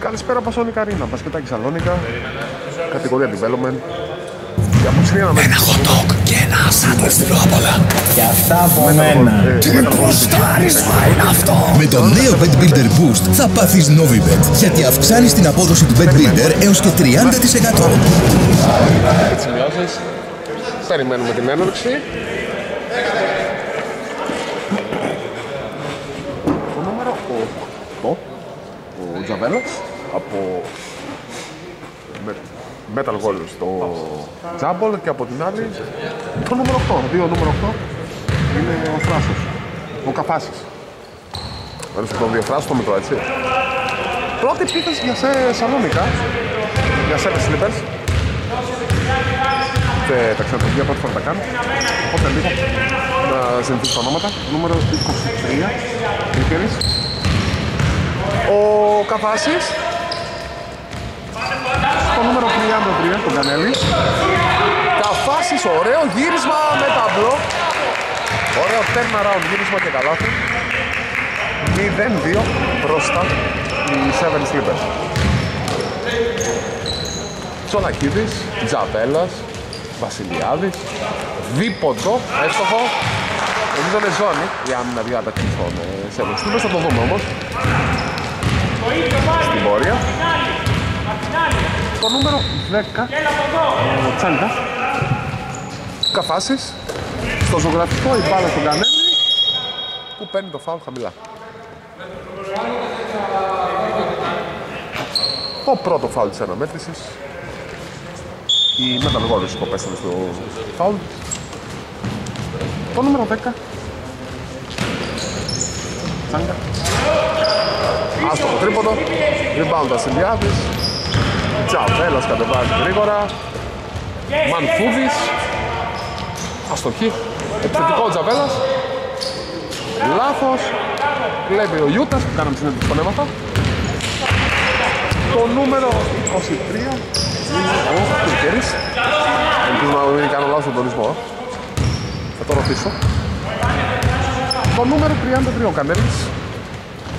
Καλησπέρα Πασόνικα Ρίνα, μπασκετάκι Σαλόνικα, κατηγορία development. Ένα hot dog και ένα σάντουιτς τυρόπολα. Και αυτά από μένα. Τι μπουστάρισμα είναι αυτό. Με το νέο Bet Builder Boost θα πάθεις Novibet, γιατί αυξάνεις την απόδοση του Bet Builder έως και 30%. Έτσι νιώθεις. Περιμένουμε την έναρξη. Το νούμερο 8, ο Τζαβέλος, από Metal Warriors, το Τζάμπολ, και από την άλλη το νούμερο 8, δύο νούμερο 8 είναι ο Θράσος, ο Καφάσης. Έρωσε τον δύο Θράσος, το μετρό, έτσι. Πρώτη επίθεση για σε Σαλόνικα, για 7Slippers. Και τα ξανατροπία πρώτη φορά τα κάνω, οπότε λίγο να συνηθίσω τα ονόματα. Νούμερο 23, Κρυπήρης, ο Καφάσης. Το νούμερο 33, τον Κανέλη. Καφάσης, ωραίο γύρισμα με ταμπλό. Ωραίο turnaround γύρισμα και καλάθι. 0-2 μπροστά οι 7Slippers. Τσολακίδης, Τζαβέλας, Βασιλιάδης. Δίποντο, έστοχο. Νομίζω είναι ζώνη για να διάταξη των 7Slippers. Θα το δούμε όμως στην πορεία. Το νούμερο 10, ο Τσάντας, Καφάσης, στο ζωγραφικό η μπάλα στον Κανέλη, που παίρνει το φάουλ χαμηλά. Το πρώτο φάουλ της αναμέτρησης, οι μεταλογόλες σκοπέσανε στο φάουλ. Το νούμερο 10, Τσάντα, άστοχο τρίποντο, rebound Βασιλιάδης. Τσαβέλας κατεβάζει γρήγορα. Μανφούδης. Αστοχή. Επιθετικό ο Τσαβέλας. Λάθος. Βλέπει ο Ιούτας που κάναμε συνέντευξη που ανέβαθα. Το νούμερο 23 είναι ο Κουρκέρης. Ελπίζω να μην κάνω λάθος τον ορισμό. Θα το ρωτήσω. Το νούμερο 33 ο Κανέλης.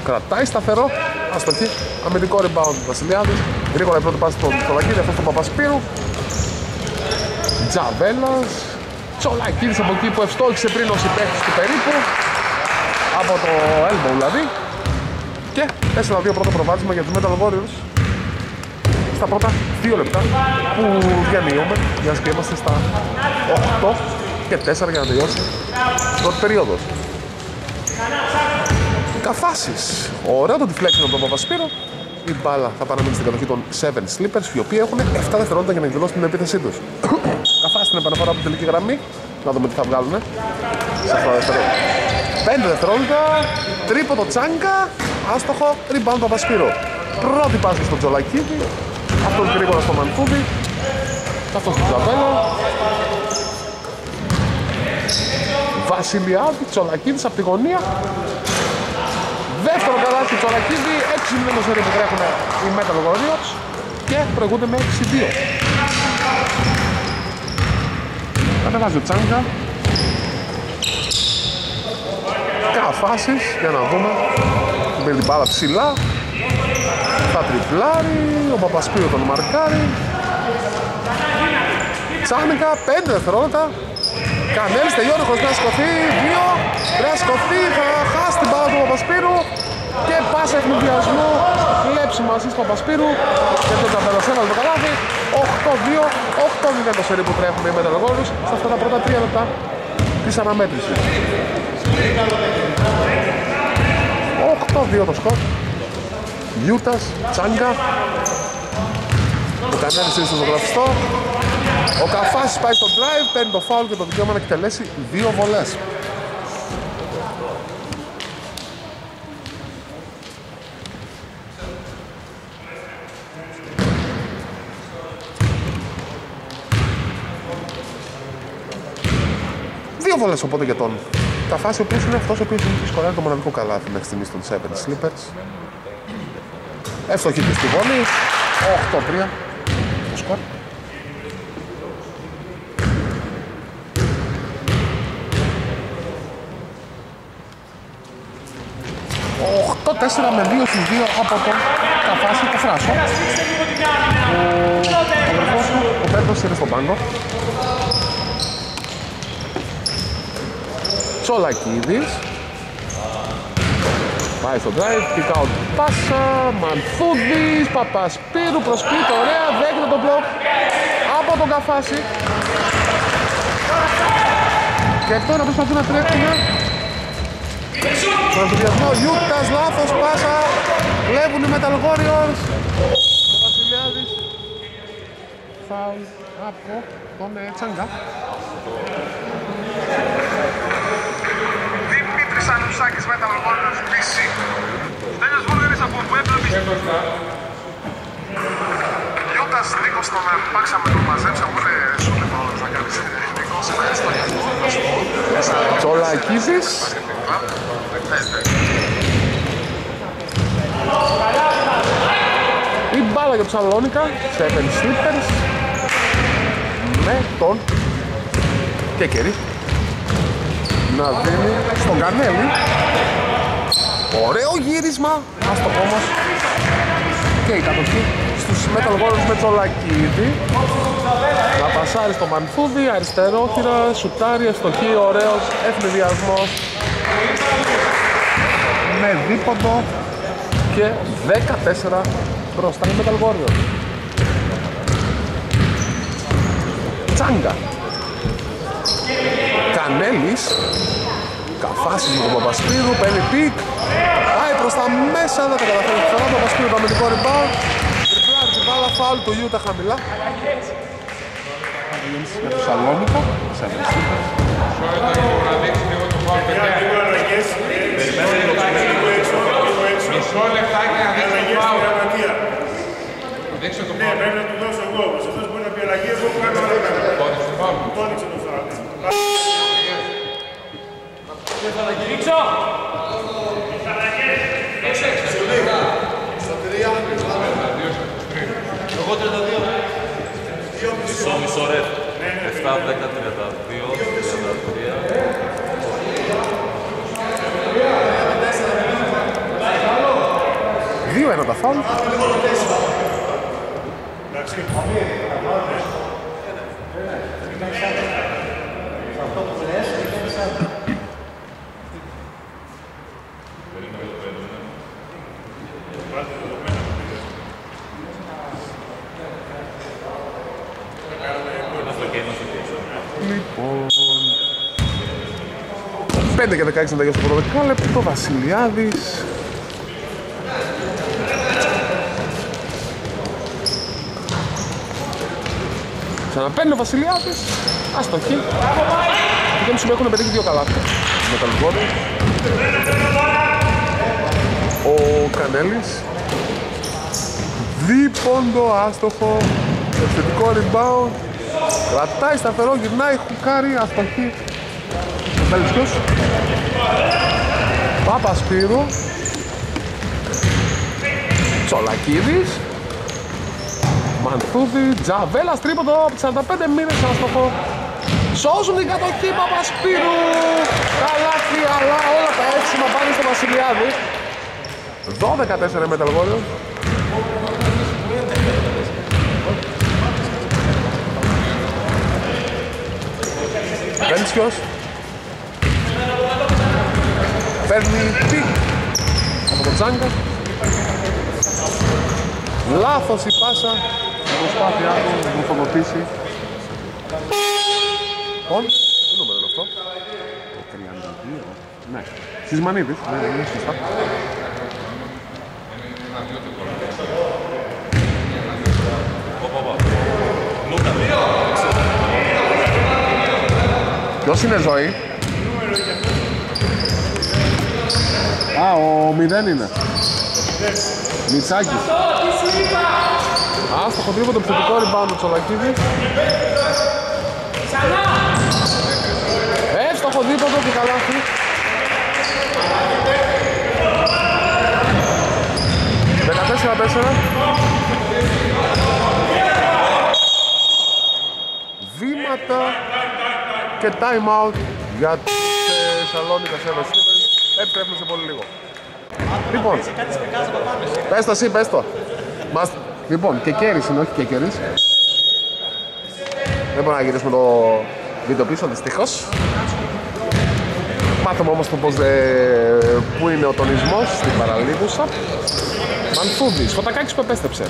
Κρατάει σταθερό. Αστοχή. Αμυντικό rebound του Βασιλιάδης. Γρήγορα η πρώτη πάση στον Τσολακίδη, αυτό στον Παπασπύρου. Τζαβέλας. Τσολακίδης από εκεί που ευστόχησε πριν ο συμπαίκτης του περίπου. Από το elbow δηλαδή. Και 4-2 πρώτο προβάδισμα για τους Metal Warriors. Στα πρώτα 2 λεπτά που διανύουμε, μιας και είμαστε στα 8 και 4 για να τελειώσει η πρώτη περίοδος. Καφάσεις. Ωραίο το deflection από τον Παπασπύρου. Η μπάλα θα παραμείνει στην κατοχή των 7Slippers, οι οποίοι έχουν 7 δευτερόλεπτα για να εκδηλώσουν την επίθεσή τους. Καφάς την επαναφορά από την τελική γραμμή. Να δούμε τι θα βγάλουν. Σε αυτά τα δευτερόλεπτα. 5 δευτερόλεπτα. Τρίποντο Τσάγκα. Άστοχο. Rebound Παπασπύρου. Πρώτη πάση στον Τζολακίδη. Αυτό γρήγορα στο Μανφούδη. Αυτό στον Τζαβέλα. Βασιλιάδη. Τσολακίδης από τη γωνία. Δεύτερο καλάθι Τσολακίδη, 6-0 σερί που τρέχουν οι Metal Warriors και προηγούνται με 6-2. Κατεβάζει ο Τσάγκα. Καφάσεις, για να δούμε. Μπαίνει την μπάλα ψηλά. Θα τριπλάρει, ο Παπασπύρου τον μαρκάρει. Τσάγκα, 5 δευτερόλεπτα. Κανέλης τελειώνει χωρίς να σκοθεί, 2, πρέπει να σκοθεί, θα χάσει την μπάλα του Παπασπύρου και πάσα εκμυδιασμού, κλέψει μαζί στο Παπασπύρου και το Τζαβέλος το καλάθι, 8-2, 8-0 το σερί που τρέχουμε οι Metal Warriors σε αυτά τα πρώτα 3 λεπτά της αναμέτρησης. 8-2 το σκορ, Γιούτας, Τσάγκα, ο Κανέλης είναι στο ζωγραφιστό. Ο Καφάσης πάει στο drive, παίρνει το φάουλ και το δικαίωμα να εκτελέσει 2 βολές. Δύο βολές οπότε για τον Καφάση, ο οποίος είναι αυτός ο οποίος έχει σκοράρει το μοναδικό καλάθι μέχρι στιγμής των 7Slippers. Εύστοχη του στη βολή, 8-3 το σκορ. Το 4 με 2 στους 2 από τον θα φάσει το φράσο. Ο Πέτρος είναι στον πάγκο. Τσολακίδης. Πάει στο drive, pick out πάσα, Μανθούδης, Παπασπύρου, προσπίτη, ωραία, δέχεται το μπλοκ από τον Καφάση. Και τώρα προσπαθεί να τρέχει. Στον αυτοδιασμό Γιούκτας, λάθος, πάσα, βλέπουν οι Metal Warriors. Ο Βασιλιάδης φάουλ από τον Τσάνγκα. Σαν Ψάκης με τα λογόνια του πίση. Τέλειος Βούλγαρης από Βουέμπλεπης. Γιώτας Νίκος τον πάξαμε, τον μαζέψαμε. Σου λοιπόν να κάνεις Νίκος, ευχαριστώ για αυτό. Τσολακίδης. Η μπάλα για το Σαλόνικα, 7Slippers. Με τον Κέκερη. Να δίνει στον Κανέλη. Ωραίο γύρισμα, άστοχο όμως. Και η κατοχή στους Metal Warriors με Τσολακίδη. Να πασάρει στο Μανθούδη, αριστερόθυρα, σουτάρει, ευστοχή, ωραίος ευνηδιασμός. Με δίποντο και 14 μπροστά οι Metal Warriors. Τσάγκα. Κανέλης, Καφάσης με τον Παπασπύρου, παίρνει πικ, πάει προς τα μέσα, δεν τα καταφέρει ξανά, τον Παπασπύρου με αμυντικό ριμπάουν, τριπλάρει την μπάλα, φάουλ του Γιούτα χαμηλά. Για το Σαλόνικα, σε ανοίξουμε. Μισό λεπτάκι να δείξω το φάουλ. Ναι, πρέπει να του δώσω εγώ, όπως αυτός μπορεί να πει αλλαγές, εγώ κάνω αλλαγές. Θα τα κηρύξω! Θα τα κηρύξω! Στα 3, εγώ 32. Μισό, μισό ρε. 7, 10, 32, 33. Δύο ένα τα φάουλ. Εντάξει. Αυτό το πλες, είναι σαν... Λοιπόν... 5 και 16 μεταγεύει στο πρώτο δεκάλεπτο, Βασιλιάδης. Ξαναπαίρνει ο Βασιλιάδης. Αστοχή. Οι γέμψοι μου έχουν πετύχει δύο καλάθια. Με τα λιγόρια. Ο Κανέλης. Δίποντο άστοχο. Ευθυντικό rebound. Κρατάει σταθερό, γυρνάει, χουκάρει, αστοχή. Μελιστός. Παπασπύρου. Τσολακίδης. Μανθούδη, Τζαβέλα, τρίποντο από 45 μήνες άστοχο. Σώζουν την κατοχή Παπασπύρου. Καλάθι, αλλά όλα τα έξιμα πάνε στο Βασιλιάδη. 12-4 Metal Warriors. Πέντσιος. Παίρνει πικ από τον Τσάγκα. Λάθος η πάσα. Η προσπάθειά του μου φωτοτήσει. Λοιπόν, τι νούμερο είναι αυτό. Το 32. Ναι. Σισμανίδης. Ναι, είναι σωστά. Ποιος είναι ζωή. Α, ο 0 είναι. Μητσάκης. Άστοχο τρίποντο, επιθετικό rebound ο Τσολακίδης. Εύστοχο δίποντο και καλάθι. Τέσσερα. 4 βήματα και time out για τη Σαλόνικα 7Slippers. Επιστρέφουμε σε πολύ λίγο. Λοιπόν, πες το εσύ, πες το. Λοιπόν, και κέρις είναι, όχι και κέρις. Δεν μπορούμε να γυρίσουμε το βίντεο πίσω, δυστυχώς. Μάθαμε όμως το πώς πού είναι ο τονισμός στην παραλίγουσα. Μανθούδης, Φωτακάκης που επέστρεψε.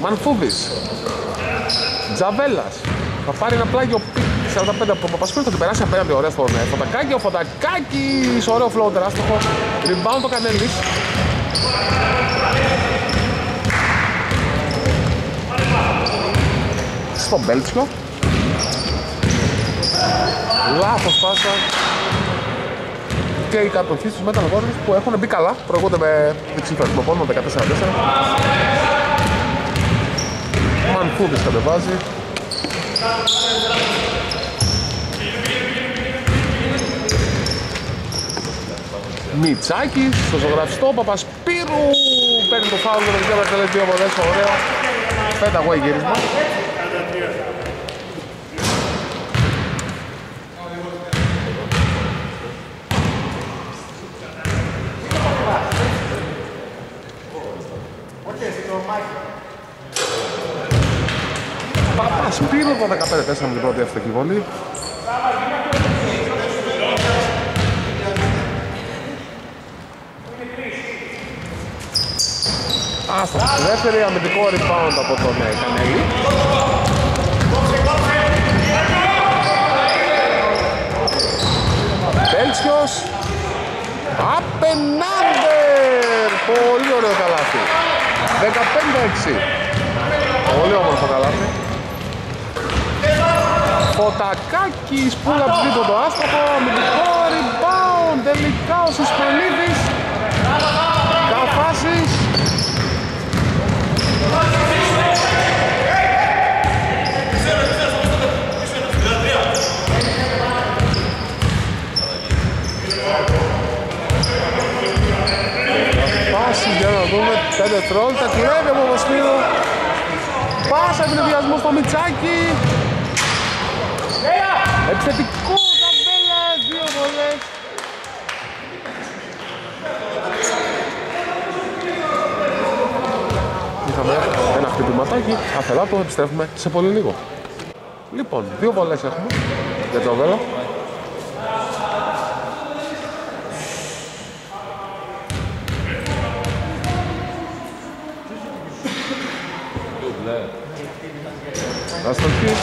Μανθούδης, Τζαβέλας. Θα πάρει ένα πλάγιο 45 από τον Παπασχολή, θα την περάσει απέναντι ωραία στον Φωτακάκη. Ο Φωτακάκης, ωραίο φλόντερ, άστοχο. Rebound ο Κανέλης. Στον Μπέλτσιο. Λάθος πάσα. Και οι κατοχή στους Metal Warriors που έχουν μπει καλά, προηγούνται με διψήφραστο πόνο, 14-4. Μανθούδης κατεβάζει. Μιτσάκης στο ζωγραφιστό, Παπασπύρου παίρνει το φάουλ και δεν δύο βολές, ωραία. Πέτα away γύρισμα. Παπασπύρου από 15-4 με την πρώτη αυτή τη βολή. Άσταση στη δεύτερη, αμυντικό rebound από τον Κανέλη. Μπέλτσιος. Απενάντερ! Πολύ ωραίο καλάθι. 15-6. Πολύ όμορφο καλάθι. Φωτακάκης, πουλα ψήτω το άστοχο, αμυντικό rebound. Τελικά ο Συσπανίδης. Καφάσεις. Πάσεις για να δούμε 5 τρόλ, τα κλέβει από Μοσπίδο. Πάσα ευνηδιασμό στο Μιτσάκι. Επιθετικό Ζαμπέλα, δύο βολές. Είχαμε ένα χτυπηματάκι, αφελά το επιστρέφουμε σε πολύ λίγο. Λοιπόν, δύο βολές έχουμε για το Ζαμπέλα. Αστοχή.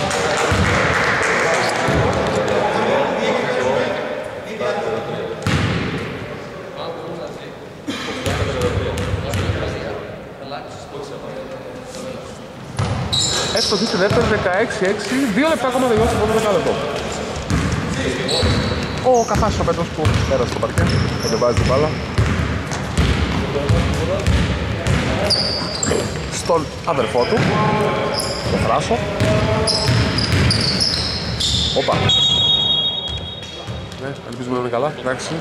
Αστοχή στη δεύτερη, 16-6, 2 λεπτά ακόμα τελειώσει το πρώτο δεκάλεπτο. Ο Καφάσης ο Πέτρος που πέρασε το παρκέ, κατεβάζει την μπάλα. Στον αδερφό του, τον Θράσο. Όπα. Ναι, ελπίζουμε να είναι καλά, εντάξει.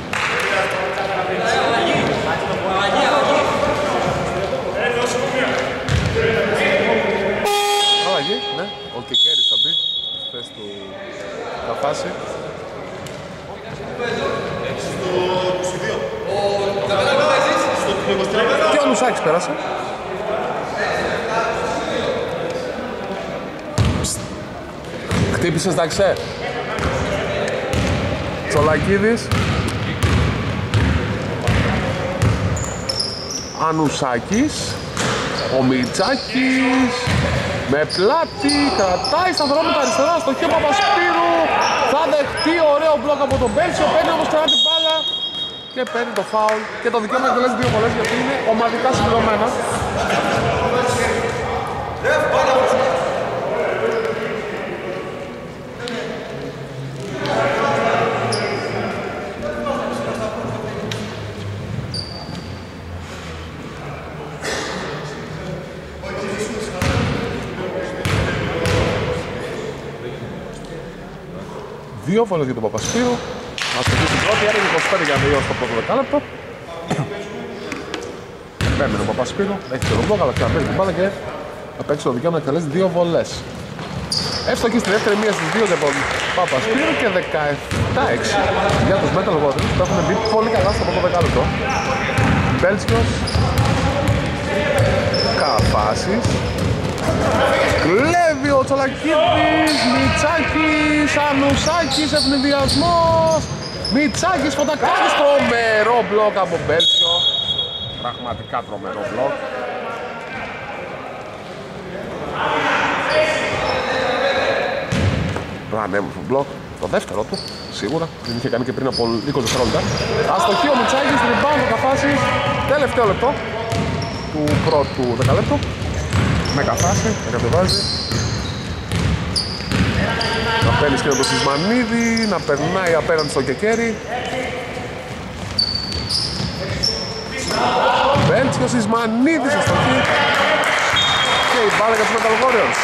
Αλλαγή, ναι, ο Κεκέρης θα μπει στη θέση του Καφάση. Και ο Λουσάκης πέρασε. Χτύπησες Δαξέ. Τσολακίδης. Ανουσάκης. Ο Μιτσάκης. Με πλάτη. Κρατάει σταθερά με τα αριστερά στο χέρι Παπασπύρου. Θα δεχτεί ωραίο μπλοκ από τον Μπέλτσιο. Παίρνει όμως ξανά την μπάλα. Και παίρνει το φάουλ. Και το δικαίωμα εκτελέσει δύο βολές γιατί είναι ομαδικά συμπληρωμένα. Δύο φορές για τον Παπασπύρου. Μας το δείξει πρώτη, άρα 25 για να τελειώσει το πρώτο δεκάλεπτο. Παίρνει τον Παπασπύρου, έχει τον μπλοκ, αλλά ξαναπαίρνει την μπάλα και θα παίξει το δικαίωμα να εκτελέσει δύο βολές. Εύστοχη στη δεύτερη, μία στις δύο για τον Παπασπύρου και 17-6 για τους Metal Warriors που έχουν μπει πολύ καλά στο πρώτο δεκάλεπτο. Μπέλσκος. Καφάσης. Κλέβει ο Τσολακίδης. Μητσάκης, Ανουσάκης, ευνηδιασμός. Μητσάκης, Φωτακάκης, τρομερό μπλοκ από Μπέλσκο. Πραγματικά τρομερό μπλοκ. Ανέμορφο μπλοκ, το δεύτερο του, σίγουρα, την είχε κάνει και πριν από 20 δευτερόλεπτα. Αστοχή ο Μητσάκης, rebound ο Καφάσης, τελευταίο λεπτό του πρώτου δεκαλέπτου. Με Καφάση, με κατεβάζει. Να παίρνει και τον Σισμανίδη, να περνάει απέναντι στο Κεκέρι. Παίρνει και ο Σισμανίδης, αστοχή. Και η μπάλα για τους Metal Warriors.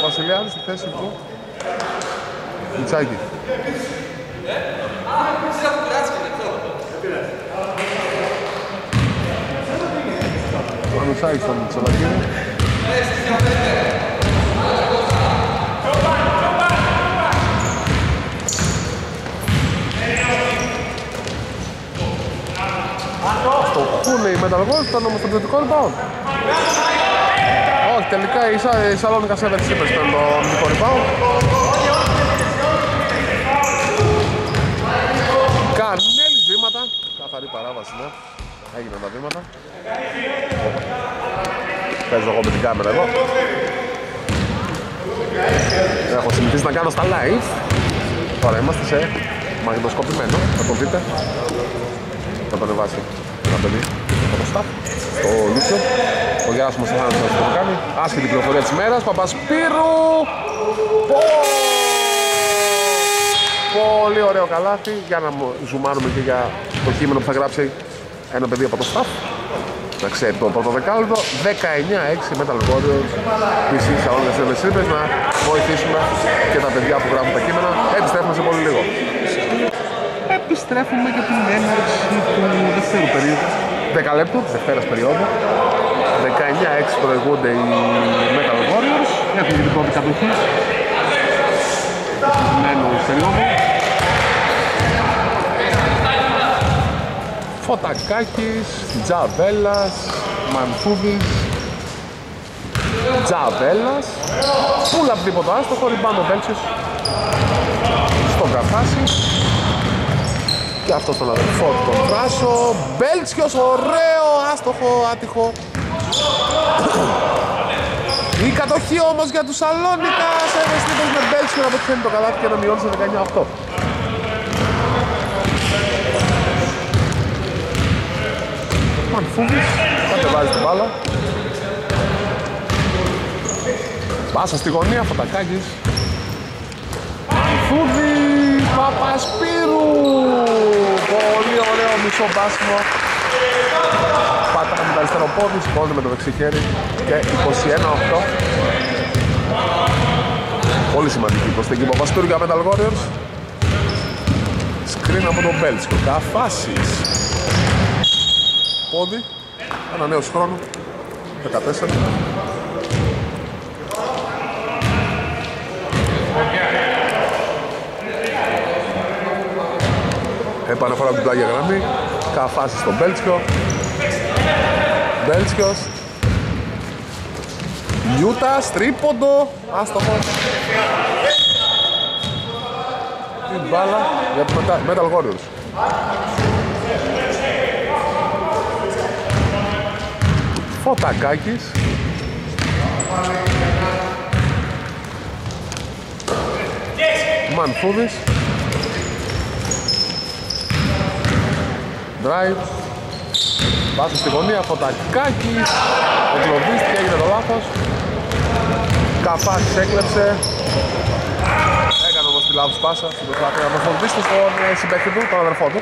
Ο Βασιλιάδης στη θέση του Μητσάκη. Ο Μητσάκης στον Μητσολακίδη. Πού λέει η Metal Warriors, ήταν όμως το ποιοτικό rebound. Όχι, τελικά η Salonica 7Slippers ήταν το ποιοτικό rebound. Κανέλης βήματα, καθαρή παράβαση, ναι. Έγιναν τα βήματα. Παίζω εγώ με την κάμερα εδώ. Έχω συνηθίσει να κάνω στα live. Τώρα είμαστε σε μαγνητοσκοπημένο, θα το δείτε. Θα το ανεβάσει. Παιδί, το σταφ, το Λούτσιο, ο Γεράσιμος θα το κάνει. Άσχητη πληροφορία της μέρας, Παπασπύρου. Πολύ ωραίο καλάθι, για να ζουμάρουμε και για το κείμενο που θα γράψει ένα παιδί από το σταφ. Να ξέρει το πρώτο δεκάλεπτο, 19-6 Metal Warriors, PC Salonica 7Slippers, να βοηθήσουμε και τα παιδιά που γράφουν τα κείμενα. Επιστρέφουμε σε πολύ λίγο. Επιστρέφουμε για την έναρξη του δεύτερου περίοδου. 10 λεπτού της δευτέρας περίοδου. 19-6 προηγούνται οι Metal Warriors. Έχουν την πρώτη κατοχή. Μένους περίοδου. Φωτακάκης, Τζαβέλας, Μανφούδης. Τζαβέλας. Πούλα από τίποτα άστοχο, ριμπάνο Βέλτσιος. Στον Καφάση. Και αυτό το λαδερφό τον Βράσο. Μπέλτσιος, ωραίο, άστοχο, άτυχο. Η κατοχή όμως για τους Salonica 7Slippers με Μπέλτσιο να πετυχαίνει το καλάθι και να μειώνει σε 19-8. Μανφούδης, κατεβάζει την μπάλα. Πάσα στη γωνία, Φωτακάκης. Μανφούδης. Παπασπύρου! Πολύ ωραίο μισό μπάσιμο. Πατάμε τα αριστερό πόδι, σηκώνει με το δεξί χέρι και 21-8. Πολύ σημαντική προσθήκη Παπασπύρου για Metal Warriors. Σκριν από τον Μπέλτσικο. Καφάσης. Πόδι. Ένα νέος χρόνο. 14. Επαναφορά από την πλάγια γραμμή. Καφάση στον Μπέλτσιο. Μπέλτσιος. Νιούτας, τρίποντο. Άστοχο. Την μπάλα για τους Metal Warriors. Φωτακάκης. Μανφούδης. Drive, πάσου στη γωνία, Φωτακάκης, εγκλωβίστηκε, έγινε το λάθος. Καφάσης έκλεψε, έκανε όμως τη λάθος πάσα, στην προσπάθεια να φορτίσει στον συμπαίχτη του, τον αδερφό του.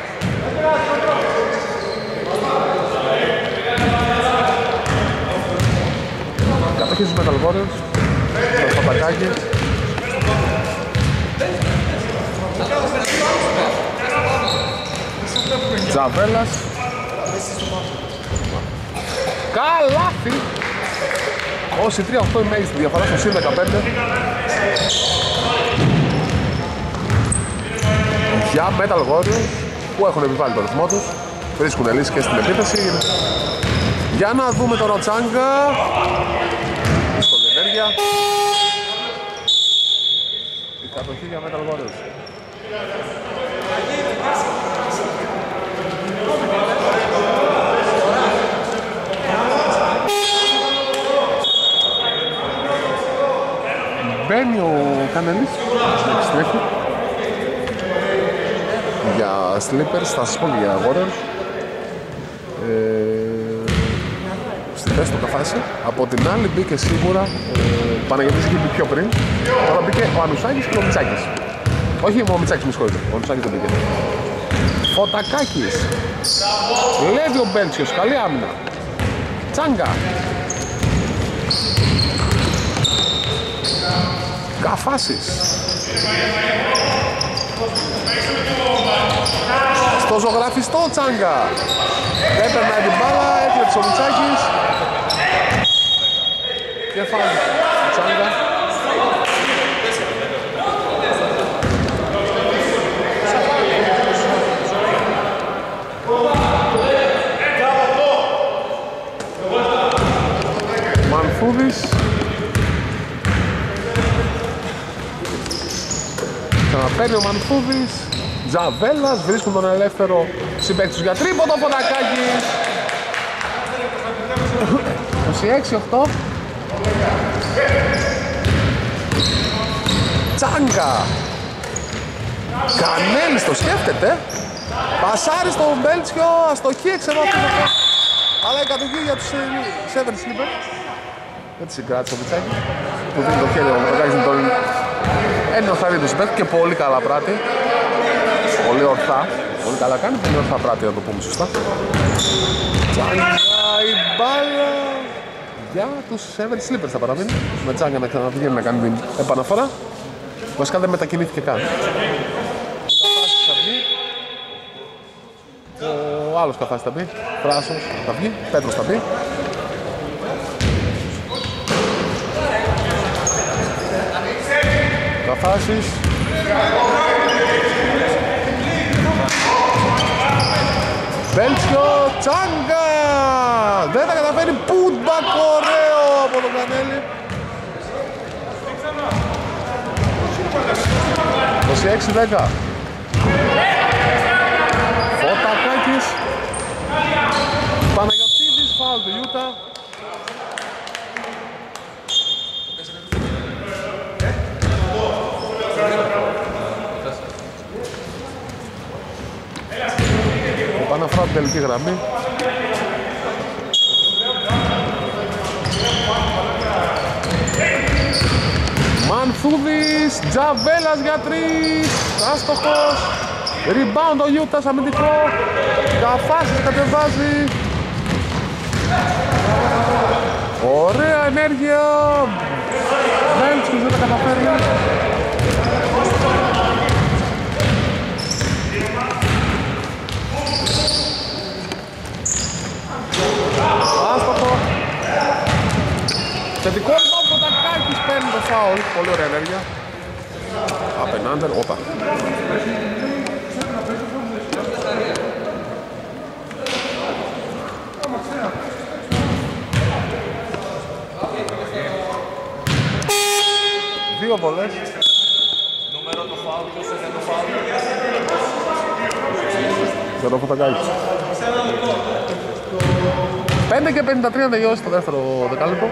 Κατοχή στους Metal Warriors, τον Φωτακάκη. Τζαβέλας. Καλάθι. Όσοι 3-8 η μέγιστη διαφορά στο ΣΥΡ 15. Για Metal Warriors που έχουν επιβάλει τον ρυθμό τους, βρίσκουν λύσεις και στην επίθεση. Για να δούμε τον Ροτσάγκα. Δύσκολη ενέργεια. Η κατοχή για Metal Warriors. Μπαίνει ο Κανελής στην έξι για Slippers, θα σας πω και για Warriors. Στη θέση του Καφάση. Από την άλλη μπήκε σίγουρα ο Παναγιώτης, είχε μπει πιο πριν. Τώρα μπήκε ο Ανουσάκης και ο Μητσάκης. Όχι ο Μητσάκης, με συγχωρείτε, ο Ανουσάκης δεν μπήκε. Φωτακάκης. Λέβει ο Μπέλτσιος, καλή άμυνα. Τσάγκα. Καφάσης. Στο ζωγραφιστό Τσάγκα. Δεν περνάει την μπάλα, έκλεψε ο Μητσάκης. Και φάνει ο Τσάγκα. Μανθούδης. Παίρνει ο Μανθούδης, Τζαβέλας, βρίσκουν τον ελεύθερο συμπαίκτη τους για τρίποντο, Φωτακάκης. 26-8. Τσάγκα. Κανέλης το σκέφτεται. Πασάρι στον Μπέλτσιο, αστοχή εξεδόχθηκε. Αλλά η κατοχή για τους 7Slippers. Έτσι συγκράτησε ο Μητσάκης, που δίνει το χέρι ο Μητσάκης με τον εννοθάρει το συμπέκτη και πολύ καλά πράτη. Πολύ ορθά, πολύ καλά κάνει, πολύ ορθά πράτη, να το πούμε σωστά. Τσάγκα, η μπάλα για τους 7Slippers θα παραμείνει. Με Τσάγκα να ξαναβγαίνει να κάνει την επαναφορά. Βασικά δεν μετακινήθηκε καν. Ο άλλος Καφάσης θα μπει, Πράσος θα βγει, Πέτρος θα μπει. Καφάσης. Μπέλτσιο, Τσάγκα! Δεν τα καταφέρει, putback ωραίο από τον Κανέλη. 26-10. Φωτακάκης. Παναγιωτίδης, φάουλ του Ιούτα. Παναφορά την τελική γραμμή. Μανθούδης, Τζαβέλας για τρεις, άστοχος. Rebound ο Γιούτας, αμυντικό. Καφάσης κατεβάζει. Ωραία ενέργεια. Μέλτσιος δεν τα καταφέρει. Άστοχο. Θετικό εδώ ο Φωτακάκης παίρνει το φάουλ. Πολύ ωραία ενέργεια. Απενάντερ, όπα. Δύο βολές. Νούμερο το φάουλ, ποιος είναι το φάουλ. Για το Φωτακάκη. 5:53 τελειώσει το δεύτερο δεκάλεπτο.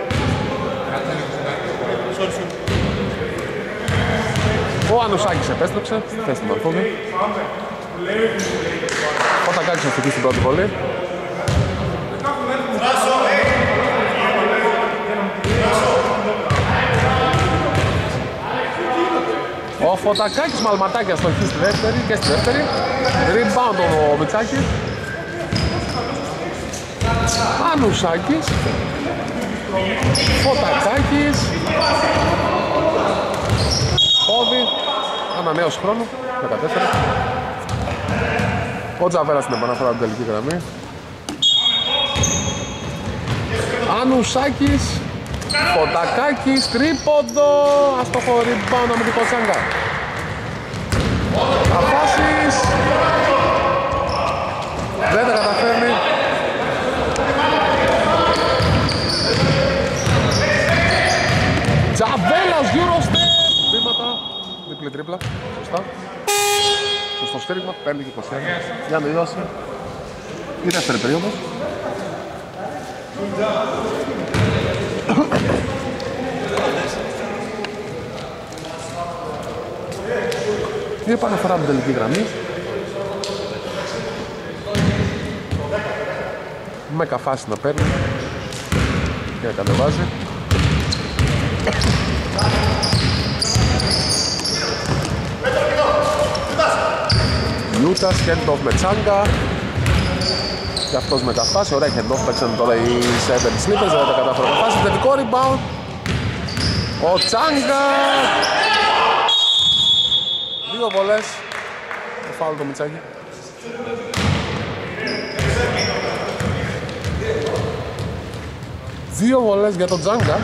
Ο Ανουσάκης επέστρεψε στη θέση του Μαρθούδη. Όταν κάνει αστοχή στην πρώτη βολή. Ο Φωτακάκης μαλματάκια αστοχή στη δεύτερη και στη δεύτερη. Rebound ο Μητσάκης. Ανουσάκης, Φωτακάκης, Πόδι, ανανέωση χρόνου, 14. Ο Τζαβέρας στην επαναφορά την τελική γραμμή. Πάνου, Σάκης, Ποτακάκης, τρίποντο, άστοχο rebound με τη Κοτσάνγκα. Αφάσεις, δεν τα καταφέρνει. Τζαβέλας, Eurostep, βήματα, διπλή τρίπλα, σωστά. Στο στήριγμα, παίρνει και η Κοτσάνγκα. Για να τελειώσει η δεύτερη περίοδος. Δύο επαναφορά από την τελική γραμμή. Με καφάση να παίρνει και να κατεβάζει. Νιούτας, Χέντοφ με Τσάνγκα. Και αυτός με καφάση, ωραία Χέντοφ, παίξαν τώρα οι 7Slippers, δεν τα κατάφεραν καφάση. Τελικό rebound. Ο Τσάνγκα. Δύο βολές, το φάουλ το Μιτσάκη. Δύο βολές για τον Τσάνγκα.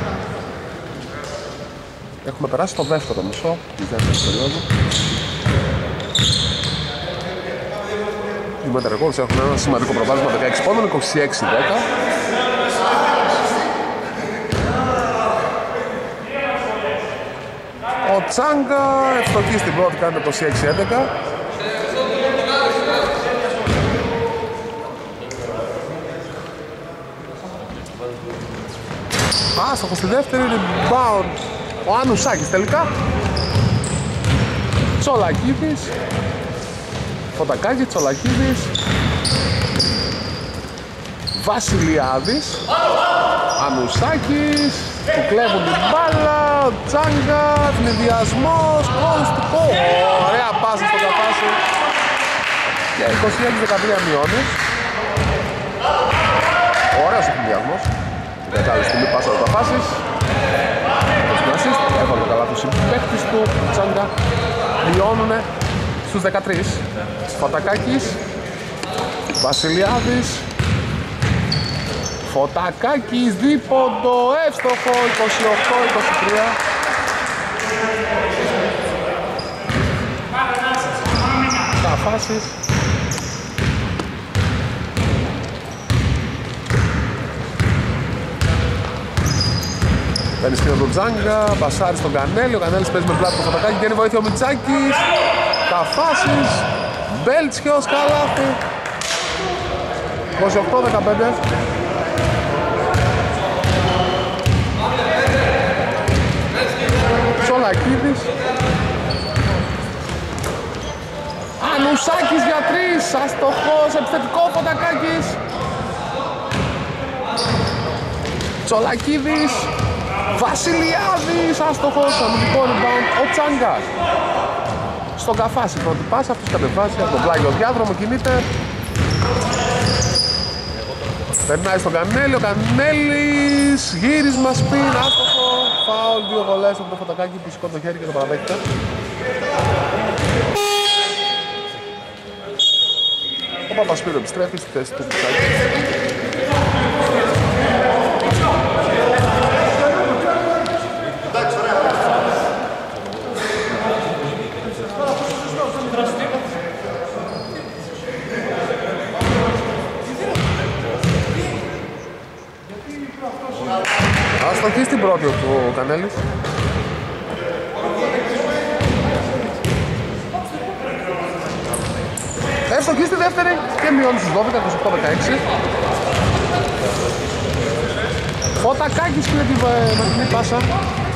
Έχουμε περάσει το δεύτερο μισό, τη δεύτερη περίοδο. Οι Metal Warriors έχουν ένα σημαντικό προβάδισμα 16 πόντων, 26-10. Ο Τσάνγκα ευστοχή στην πρώτη, κάνει 26-11. Άστοχο στη δεύτερη, rebound ο Ανουσάκης τελικά. Τσολακίδης, Φωτακάκη, Τσολακίδης, Βασιλιάδης, Ανουσάκης, που κλέβουν την μπάλα, ο Τσάνγκα, θνηδιασμός, coast to coast. Ωραία πάσα στο καφάσι. Και 26-13 μειώνει. Ωραίος ο θνηδιασμός. Μεγάλη στιγμή πάσα στο καφάσι. Το συνασίστ, έβαλε καλά το συμπαίκτης του, Τσάνγκα. Μειώνουνε στους 13. Φωτακάκης, Βασιλιάδης, Φωτακάκης, δίποντο, εύστοχο, 28-23. Τα φάσεις. Παίρνει σκύνο τον Τσάνγκα, μπασάρι στον Κανέλη, ο Κανέλης παίζει με πλάτη τον Φωτακάκη, βγαίνει βοήθεια ο Μιτσάκης. Τα φάσεις, Μπέλτσιος, καλάθι. 28-15. Τσολακίδης, Ανουσάκης για τρεις, αστοχός, επιθετικό Φωτακάκης. Τσολακίδης, Βασιλιάδης, αστοχός, αμυντικό rebound, ο Τσάνγκα. Στον καφάσι πρώτη πάσα, αυτός κατεβάζει από τον πλάγιο διάδρομο, κινείται. Περνάει στον Κανέλη, ο Κανέλης, γύρισμα σπιν, άστοχο. Φάουλ, δύο βολές από το Φωτακάκι που σηκώνει το χέρι και το παραδέχεται. Ο Παπασπύρο επιστρέφει στη θέση του Μιτσάκη. Αστοχή στην πρώτη ο Κανέλης. Αστοχή στη δεύτερη και μειώνει στους 12, 28-16. Φωτακάκης πήρε τη βαθινή πάσα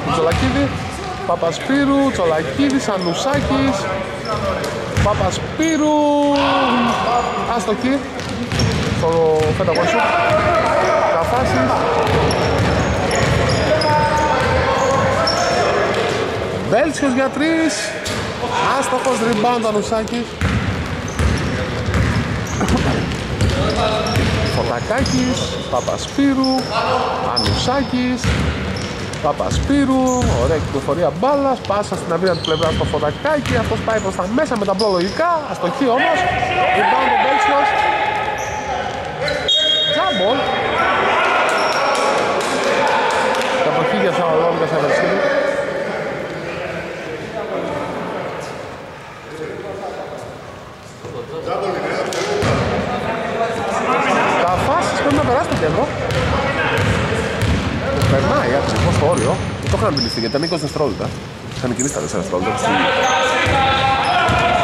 του Τσολακίδη. Παπασπύρου, Τσολακίδης, Ανουσάκης, Παπασπύρου, αστοχή στο φεταγωνσού. Καφάσεις. Μπέλτσιος για τρεις, άστοχος rebound ο Ανουσάκης. Φωτακάκης, Παπασπύρου, Ανουσάκης, Παπασπύρου, ωραία κυκλοφορία μπάλας, πάσα στην αυλία του πλευρά στο Φωτακάκι, αυτός πάει προς τα μέσα με τα μπλο λογικά, αστοχή όμως, rebound ο Μπέλτσιος. Τζάμπολ. για Σαλονίκα 7Slippers. Τα φάσεις πρέπει να περάσει το κέντρο. Περνάει ακριβώς το όριο. Δεν το είχαμε μιλήσει γιατί ήταν 20 δευτερόλεπτα. Είχαν κινήσει τα 4 δευτερόλεπτα.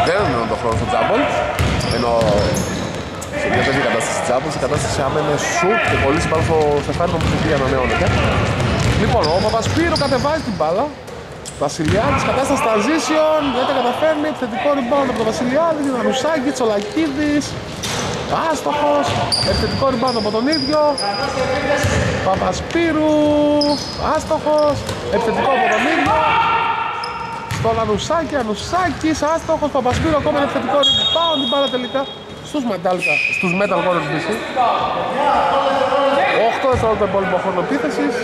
Δεν έδινε τον χρόνο στο τζάμπολ. Ενώ σε μια τέτοια κατάσταση τζάμπολ, η κατάσταση άμενε σουτ και πολύ πάνω στο σεφάρι που πήγε ανανεώνεται. Λοιπόν, ο Παπασπύρο κατεβάζει την μπάλα. Βασιλιάδης, κατάσταση transition, δεν τα καταφέρνει. Επιθετικό rebound από τον Βασιλιάδη, τον Ρουσάκη, Τσολακίδης. Άστοχος, επιθετικό rebound από τον ίδιο. Παπασπύρου, άστοχος, επιθετικό από τον ίδιο. Στον Ανουσάκη, Ανουσάκης, άστοχος, Παπασπύρου, ακόμα ένα επιθετικό rebound. Την μπάλα τελικά στους Μαντάλικα, στους Metal Warriors BC. 8 δευτερόλεπτα υπόλοιπο χρόνο επίθεσης.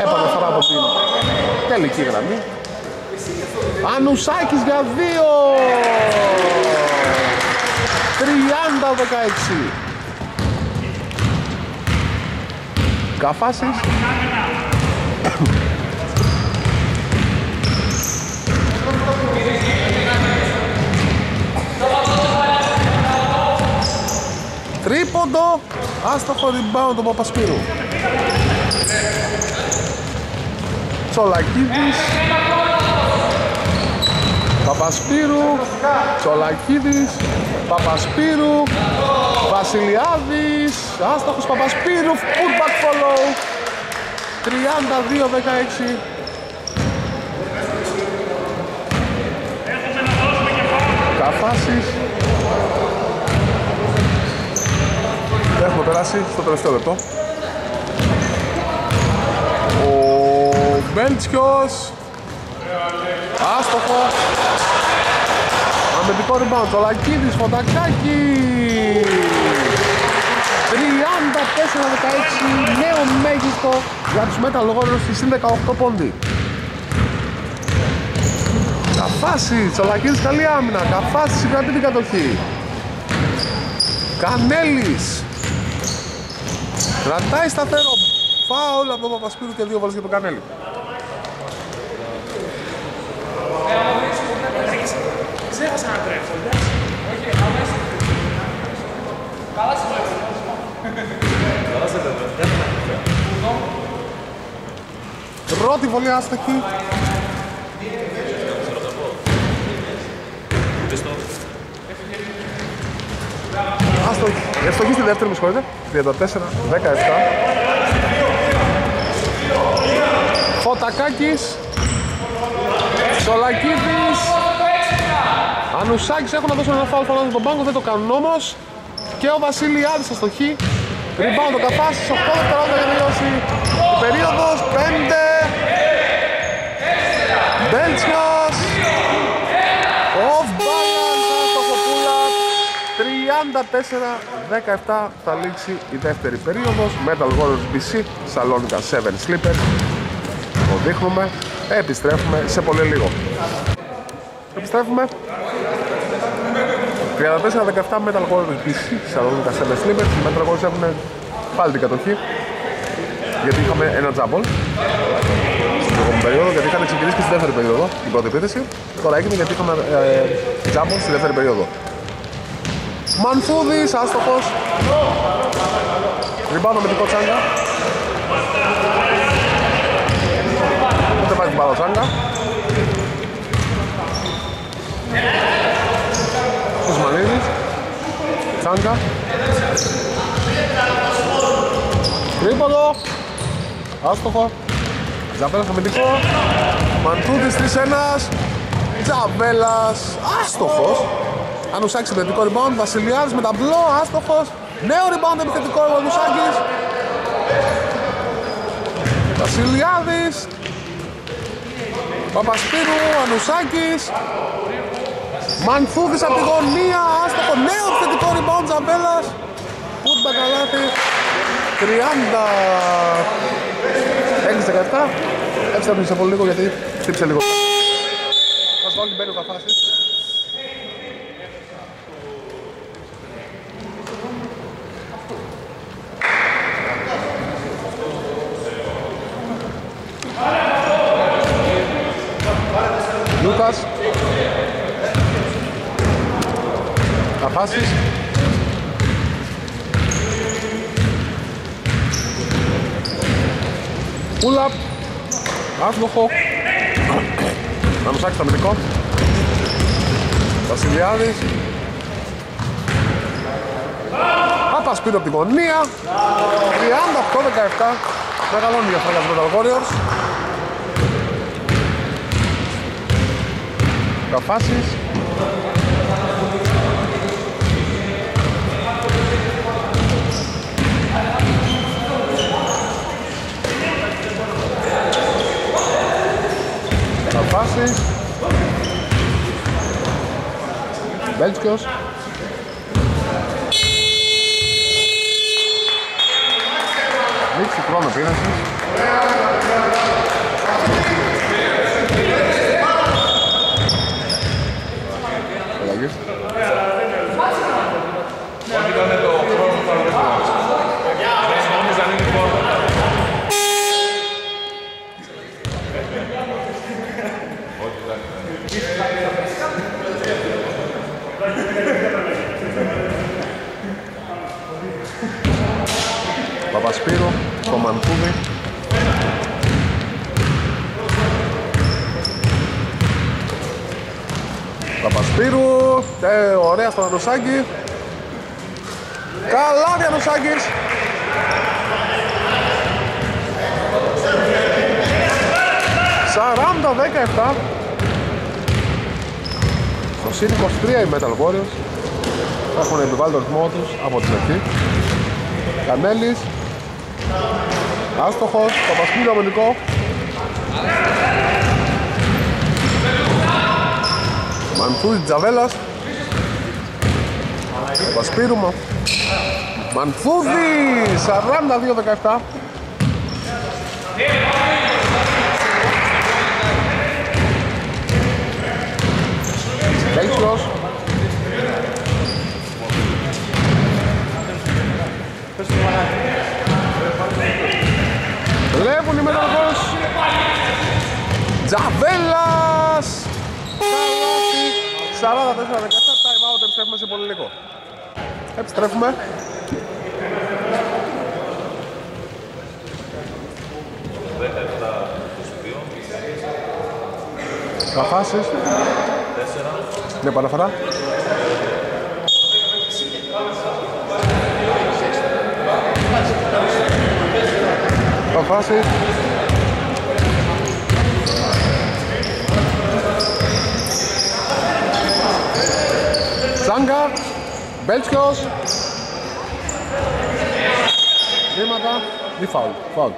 Επαναφορά από την τελική γραμμή. Ανουσάκης για 2. 30-16. Καφάσης. Τρίποντο. Άστοχο rebound του Παπασπύρου. Τσολακίδης. Παπασπύρου, Τσολακίδης, Παπασπύρου, Βασιλιάδης, άστοχος Παπασπύρου, put back follow, 32-16. Καφάσεις. Έχουμε περάσει στο τελευταίο λεπτό. Ο Μπέλτσιος. Άστοχο. Αμυντικό rebound, Τσολακίδης, Φωτακάκη. 34-16, νέο μέγιστο για τους Metal Warriors στις 18 πόντι. Καφάση, Τσολακίδης, καλή άμυνα. Καφάση, συγκρατεί την κατοχή. Κανέλης. Κρατάει σταθερό. Φάουλ από τον Παπασπύρου και δύο βολές για τον Κανέλη. Ξέχασα να τρέψω, εντάξει. Όχι, αμέσως. Καλά σε βλέπω. Καλά σε βλέπω. Πρώτη βολή άστοχη. Άστοχη. Αστοχή στη δεύτερη, με συγχωρείτε. 34-17. Φωτακάκης. Τσολακίδης. Ανουσάκης έχουν να δώσουν ένα φάουλ φανάδι στον πάγκο, δεν το κάνουν όμως. Και ο Βασιλιάδης αστοχή. Rebound ο Καφάσης, 8 δευτερόλεπτα για να τελειώσει η περίοδος. 5. Μπέλτσιος. Off balance, άστοχο pull-up. 34-17 θα λήξει η δεύτερη περίοδος. Metal Warriors BC, Salonica 7Slippers. Το δείχνουμε. Επιστρέφουμε σε πολύ λίγο. Επιστρέφουμε. 34-17 Metal Warriors BC, Salonica 7Slippers. Οι Metal Warriors έχουν πάλι την κατοχή. Γιατί είχαμε ένα τζάμπολ στην προηγούμενη περίοδο, γιατί είχαν ξεκινήσει και στην δεύτερη περίοδο την πρώτη επίθεση. Τώρα έγινε γιατί είχαμε τζάμπολ στη δεύτερη περίοδο. Μανφούδης, άστοχος. Rebound με την Κοτσάγκα. Ούτε πάει την Παλοτσάγκα. Κοσμανίδης, Τσάνκα, τρίποδο, άστοχο, Τζαμπέλας αμυντικό, Μαντούτης 3-1, Τζαμπέλας, άστοχος, Ανουσάκης επιθετικό rebound, Βασιλιάδης με ταμπλό, άστοχος, νέο rebound επιθετικό ο Ανουσάκης, Βασιλιάδης, Παπασπύρου, Ανουσάκης, Μανφούδης από τη γωνία, άστοχο, νέο θετικό rebound Τζαμπέλας. Πούτ μπακαλάτη, 36-17. Έψαμε πολύ λίγο γιατί χτύψε λίγο. Μας βάλει μπαίνει ο Καφάσης. Λούκας. Θα χάσεις. Πούλαπ. Άσμοχο. Να μου σάξει τα μερικό. Βασιλιάδης. Άπας πίνω από την γωνία. 38-17. Μεγαλώνει για φράγια Metal Warriors. Καφάσεις. Καφάσεις. Μπέλτσκιος. Λήξη χρόνο πήρασης. Αλλαγής. Όταν ήταν το χρόνο θα βρεθούν. Νόμιζα αν είναι χρόνο. Ό,τι ήταν. Παπασπύρου. Το Μανκούδι. Παπασπύρου. Ωραία στον Ανδρουσάκη. Καλάβει ο Ανδρουσάκης. Σαράντα 17. Στο σύν 23 οι Metal Warriors. Έχουν επιβάλει τον ρυθμό τους από την αρχή. Κανέλης. Άστοχος, Παπασπύριο αμυντικό. Μαντσούρι Τζαβέλας. Παπασπύρου μα. Μαντσούδι, 42-17. Λέξιος. Βλέπουν οι Metal Warriors. Τζαβέλας! Καλάθι. 44-17. Time out. Επιστρέφουμε σε πολύ λίγο. Επιστρέφουμε. Καφάσεις. Ναι, παραφορά. Καφάσεις. Τσάγκα. Μπέλτσκιος. Βήματα. Μη φάουλ. Φάουλ.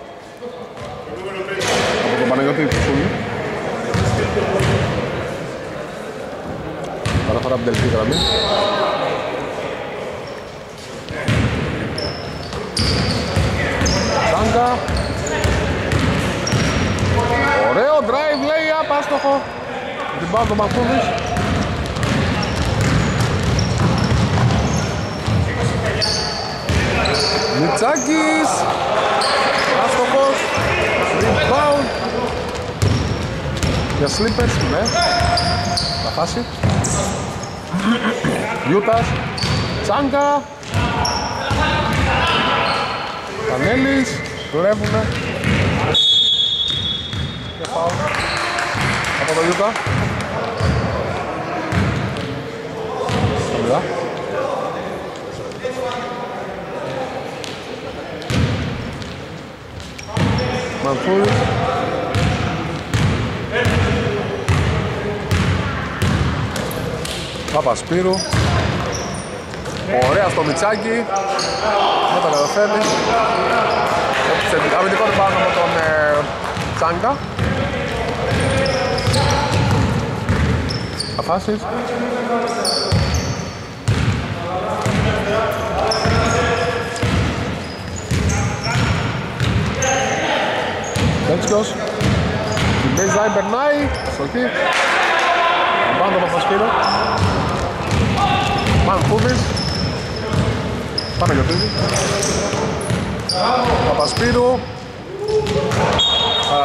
Από τον Παναγιώτη Φυσούλη. Παραφορά από την τελική γραμμή. Τσάγκα. Ωραίο drive, lay-up, άστοχο. Την πάω τον Μαχτούδης. Μητσάκης. Άστοχος. Rebound. Για Slippers, ναι. Θα χάσει. Γιούτας. Τσάγκα. Κανέλης. Δουλεύουνε. Από το Γιούτα. Ωραία. Μανθούρης. Παπασπύρου. Ωραία στο Μητσάκι. Δεν τα καταφέρνει. Αμυντικό πάνω από τον Τσάγκα. Αφάσεις. Πέτσκος. Η baseline περνάει. Στοχή. Πάνω το Παπασπύρο. Μανκούδης. Πάμε γιορτίζει. Παπασπύρου.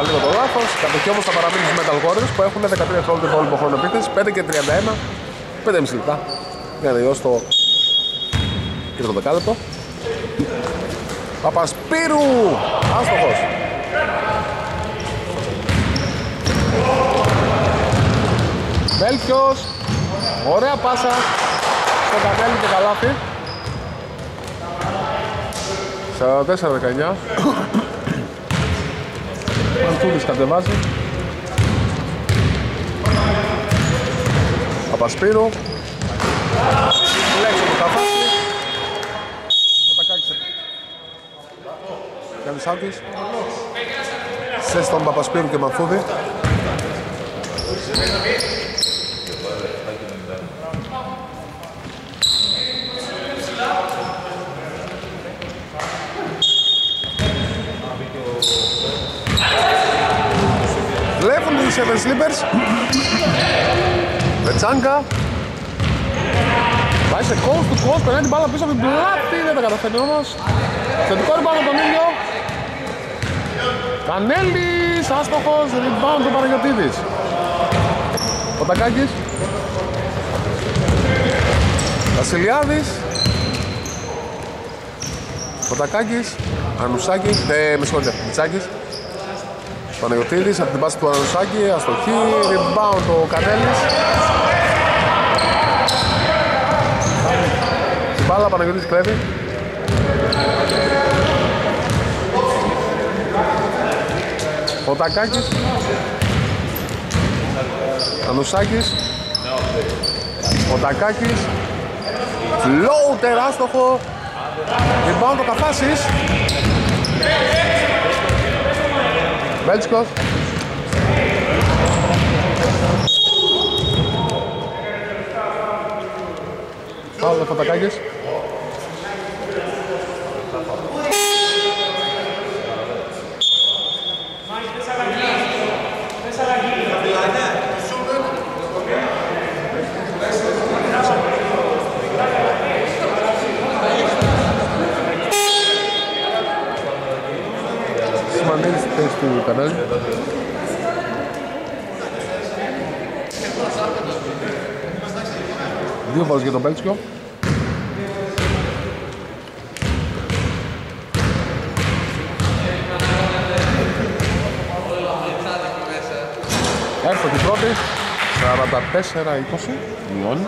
λίγο το λάθος. Κατοχή όμως θα παραμείνει στους Metal Warriors που έχουν 13 δευτερόλεπτα το όλο χρόνο επίθεση, 5 και 31, 5,5 λεπτά για να τελειώσει το τρίτο δεκάλεπτο. Παπασπύρου! Άστοχος! Βέλκιος! Ωραία πάσα στο Κανέλη και καλάφι. 44-19. Μαντσούλης κατεβάζει. Παπασπύρου. Λέξε το καφάσι. Κατακάκησε. Καλυσάκης. Σες τον Παπασπύρου και Μαντσούλη. Βλέπουν τους 7Slippers. Βετσάνκα. Πάει σε κόους του κόους, περνάει την μπάλα πίσω από την πλάτη. Δεν τα καταφέρνει όμως. Θετικό rebound από τον Ήλιο. Κανέλης, άστοχος, rebound του Παναγιωτίδης. Ο Τακάκης. Βασιλιάδης. Ο Τακάκης. Ανουσάκης. Με συγχωρείτε, Μητσάκης. Παναγιωτίδης από την πάση του Ανουσάκη, αστοχή, rebound ο Κανέλης. Την μπάλα Παναγιωτίδης κλέβει. Ο Τακάκης. Ανουσάκης. Ο Τακάκης. Low, τεράστοχο. Rebound ο Καφάσης. Μπέλτσκος. Πάω ο Φατακάκης. Του κανάλι. Δύο φορές για τον Μπέλτσιο. Έρθω την πρώτη. 44-20. Μειώνει.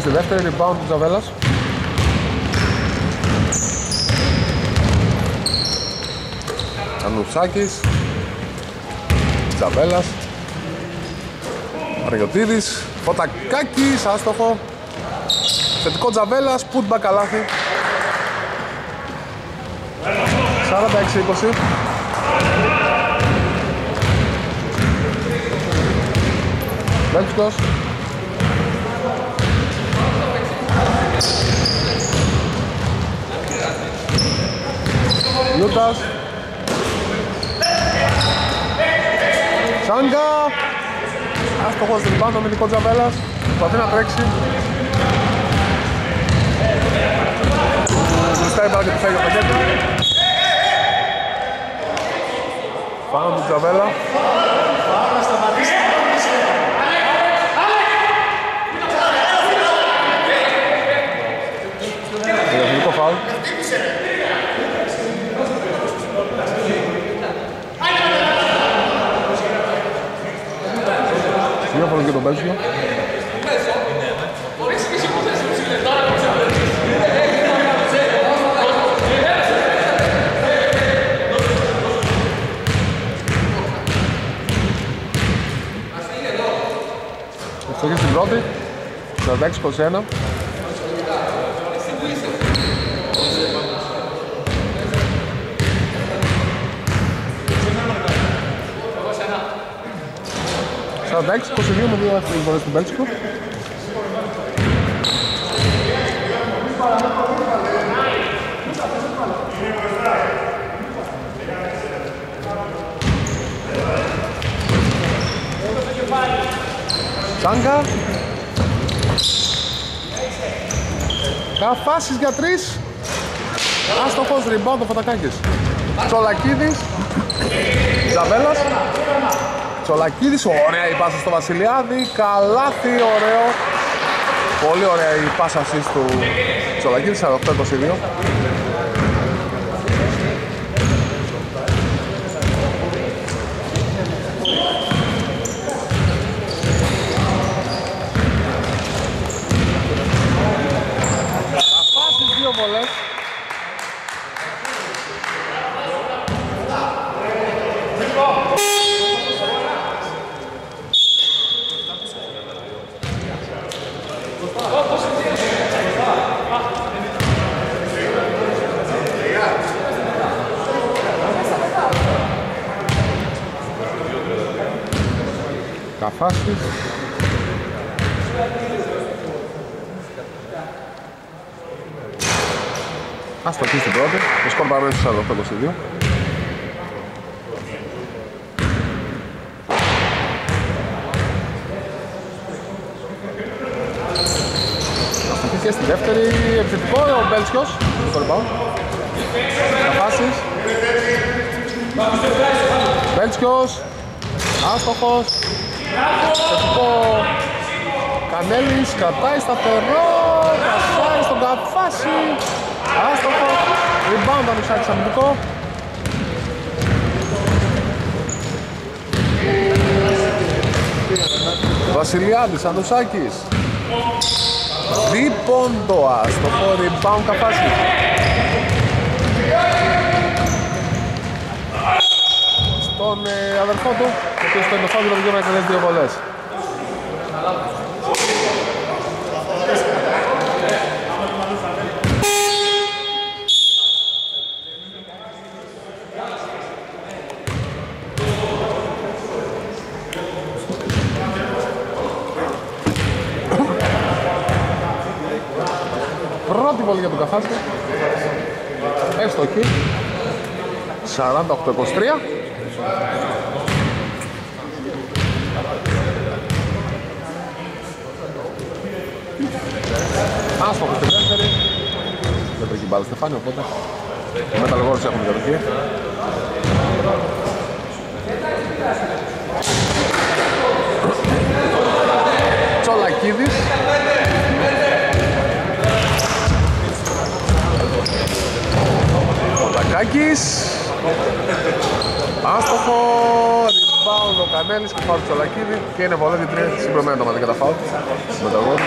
Στη δεύτερη, rebound του Τζαβέλας. Ανουσάκης. Τζαβέλας. Αριωτίδης. Φωτακάκης, άστοχο. Θετικό Τζαβέλας, putback καλάθι. 46-20. Βέλτσκος. Λούτας. Τσάνγκα. Άστοχος ριμπάουντ ο Μινικό Τζαβέλας. Προσπαθεί να τρέξει. Ζητάει μπάλα και του φέρει το πακέτο. Πάνω του Τζαβέλα. Διαφημικό φάουλ. Συγγνώμη και τον Πέλσιο. Ευτυχή στην πρώτη, 46-21. Εντάξει, 22 με δύο εύκολες βολές του Μπέλτσικου. Τσάνγκα. Καφάσεις για 3. Άστοχος rebound ο Φωτακάκης. Τσολακίδης. Ζαβέλας. Τσολακίδης, ωραία η πάσα στο Βασιλιάδη. Καλάθι, ωραίο. Πολύ ωραία η πάσα assist του Τσολακίδη, 48-22. Καφάσης. Ας το αρχίσει την πρώτη, το σκορ παραμένει στους 48-22. Και στη δεύτερη επιθετικό ο Μπέλτσιος, στο rebound. Καφάσης. Μπέλτσιος, άστοχος. Επιθετικό Κανέλης, κρατάει σταθερό, κρατάει στον Καφάση. Άστοχο, rebound αν ψάξει αμυντικό. Βασιλιάδης, Ανδρουσάκης. Δίποντο, άστοχο, rebound Καφάση. Στον αδερφό του, ο οποίος στο ενδοφάδιο βγαίνει να εκτελέσει 2 βολές. Πρώτη βολή για τον Καφάση. Εύστοχη. 48-23. Άστοχο στη δεύτερη. Δεν βρήκε μπάλα Στεφάνη, οπότε οι Metal Warriors έχουν κατοχή. Τσολακίδης. Κοντακάκης. Άστοχο, rebound ο Κανέλης και φάουλ του Τσολακίδη και είναι βολέτη 3 συμπληρωμένα το μάτι κατά φάουλ του Metal Warriors.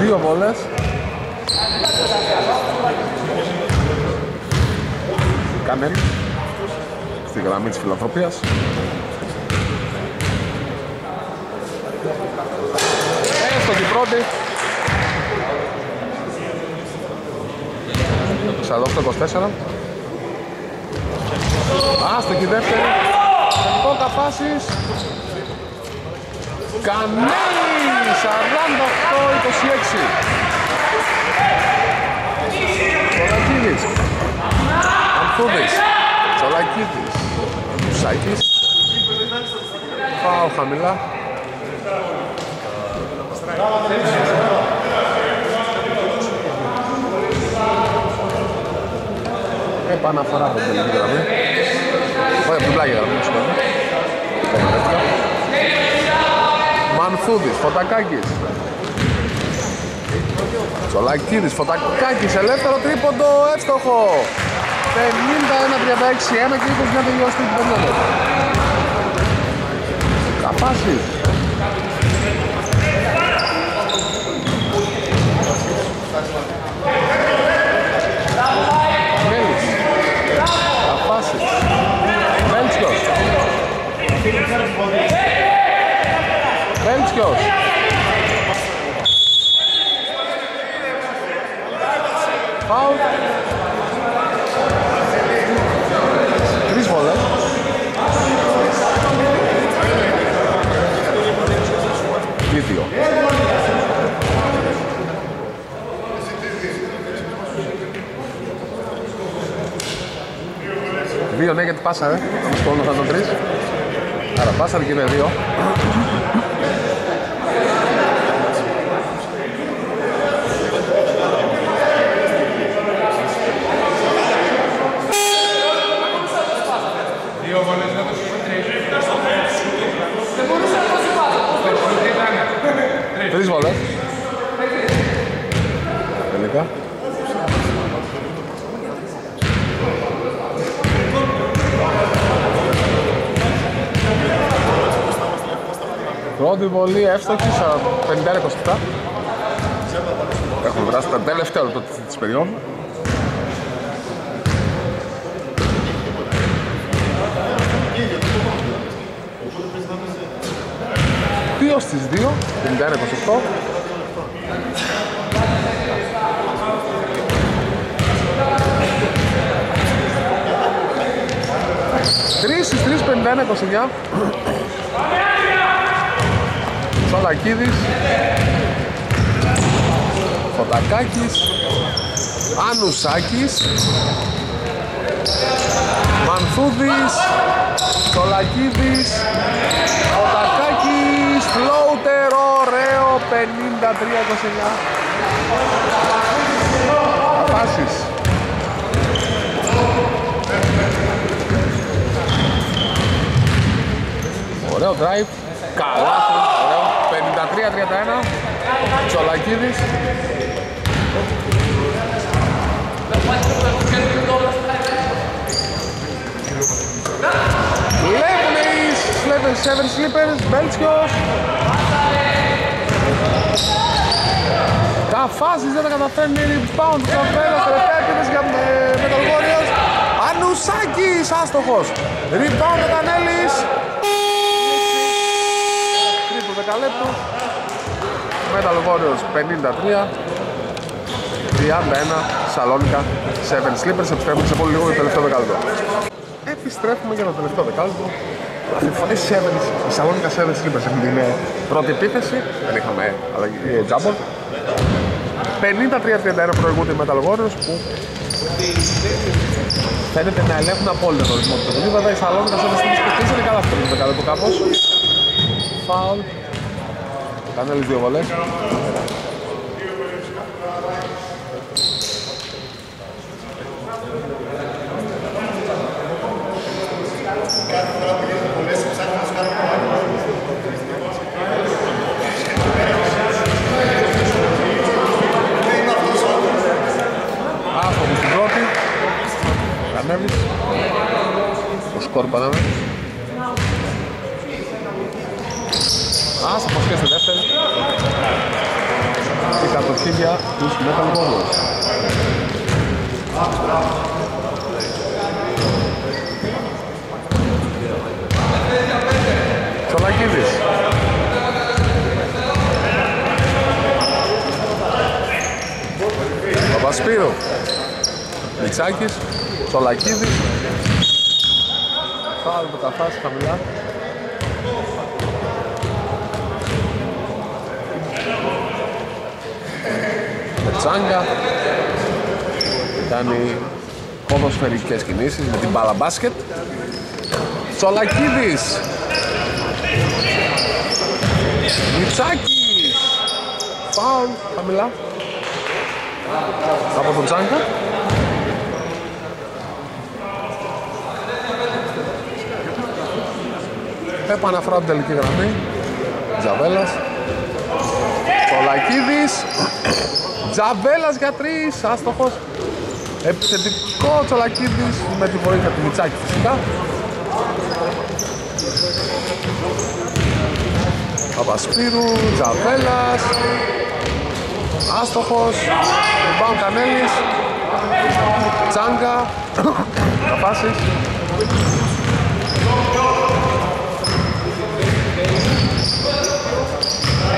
Δύο βόλες. Κανέλη. Στη γραμμή της φιλανθρωπίας. Έστω την πρώτη. 48-24. Άστοχη δεύτερη. Τελικό Καφάσης. Κανέλη. 48-26. Τσολακίδης, Ανθούδης, Τσολακίδης, Ψάκης. Πάω χαμηλά. Επαναφορά από την τελική γραμμή. Όχι από την πλάγια γραμμή. Μανθούδης, Φωτακάκης. Τσολακίδης, Φωτακάκης, ελεύθερο τρίποντο, εύστοχο. 51-36, 1 και 20 για να τελειώσει την πεντάδα. Καφάσης. Μέλης. Καφάσης. Μέλτσιος. Μπέλτσιος. Πάω. Τρεις βολές. Κλίδιο. Δύο νέγετ πάσαρε, όπως το όλο θα το τρεις. Άρα πάσαρε και με δύο. Τρεις βολές. Τελικά. Πρώτη βολή εύστοχη, 50-27. Έχουμε βράσει τα τελευταία λεπτά της περιόδου. Δύο στις δύο, 51-28. Τρεις στις τρεις, 51-29. Σαλακίδης, Φωτακάκης, Ανουσάκης, Μανθούδης, Σολακίδης, Φωτακάκης, floater, ωραίο, 53-29. Απάσεις. Ωραίο drive, καλά. 3-31, Τσολακίδης. Λεύνης, 7Slippers, Μπέλτσιος. Τα φάσεις δεν τα καταφέρνει, rebound, καφέλας, ρεφέκιδες για Metal Warriors. Ανουσάκης, άστοχος. Rebound, Μετανέλης. Τρίπου δεκαλέπτου. Metal Warriors 53, 31, Salonica 7Slippers. Επιστρέφουμε σε πολύ λίγο για το τελευταίο δεκάλεπτο. Επιστρέφουμε για το τελευταίο δεκάλεπτο. Αυτή τη φορά η Salonica 7Slippers έχουν την πρώτη επίθεση. Δεν είχαμε αλλαγή τζάμπολ. 53-31 προηγούνται οι Metal Warriors που φαίνεται να ελέγχουν απόλυτα το ρυθμό του παιχνίδι. Η Salonica 7Slippers κερδίζανε καλά αυτό το δεκάλεπτο κάπως. Φάουλ. Κάνε άλλες δύο βολές. Άσχομαι στην πρώτη. Κανέβης. Ο σκορ πανάμε. Άσχομαι και στη δεύτερη. Η κατοχήρια τους Metal Warriors. Τσολακίδης. Παπασπύρου. Μητσάκης. Τσολακίδης. Φάουλ που τα φάσει χαμηλά. Τσάγκα κάνει ποδοσφαιρικές κινήσεις με την μπάλα μπάσκετ. Τσολακίδης, Μητσάκης, φάουλ χαμηλά από τον Τσάγκα. Επαναφορά την τελική γραμμή, Τζαβέλας, Τσολακίδης. Τζαβέλας για τρεις, άστοχος. Επιθετικό Τσολακίδης με τη βοήθεια του Μητσάκη φυσικά. Παπασπύρου, Τζαβέλας, άστοχος, rebound Κανέλης, Τσάγκα, θα πάσεις.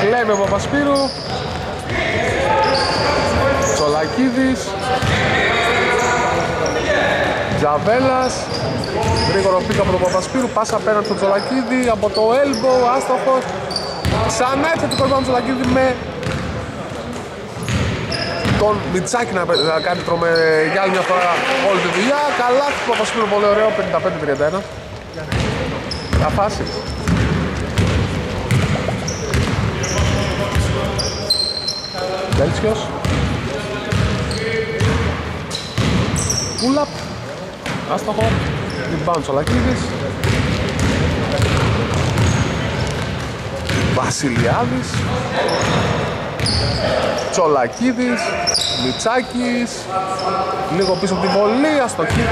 Κλέβει ο Παπασπύρου. Τσολακίδης, Τζαβέλας, γρήγορο πήκα από τον Παπασπύρου, πάσα απέναντι στον Τσολακίδη, από το elbow, άστοχος, ξανά έφτιαξε το κορμά του Τσολακίδη με τον Μιτσάκη να κάνει τρομε για άλλη μια φορά όλη τη δουλειά. Καλά, το Παπασπύρου πολύ ωραίο, 55-31. Θα φάσει. Τέλσιος. Πούλαπ. Άστοχο. Rebound Σολακίδης. Βασιλιάδης. Τσολακίδης, Μιτσάκης, λίγο πίσω από την βολή, αστοχή.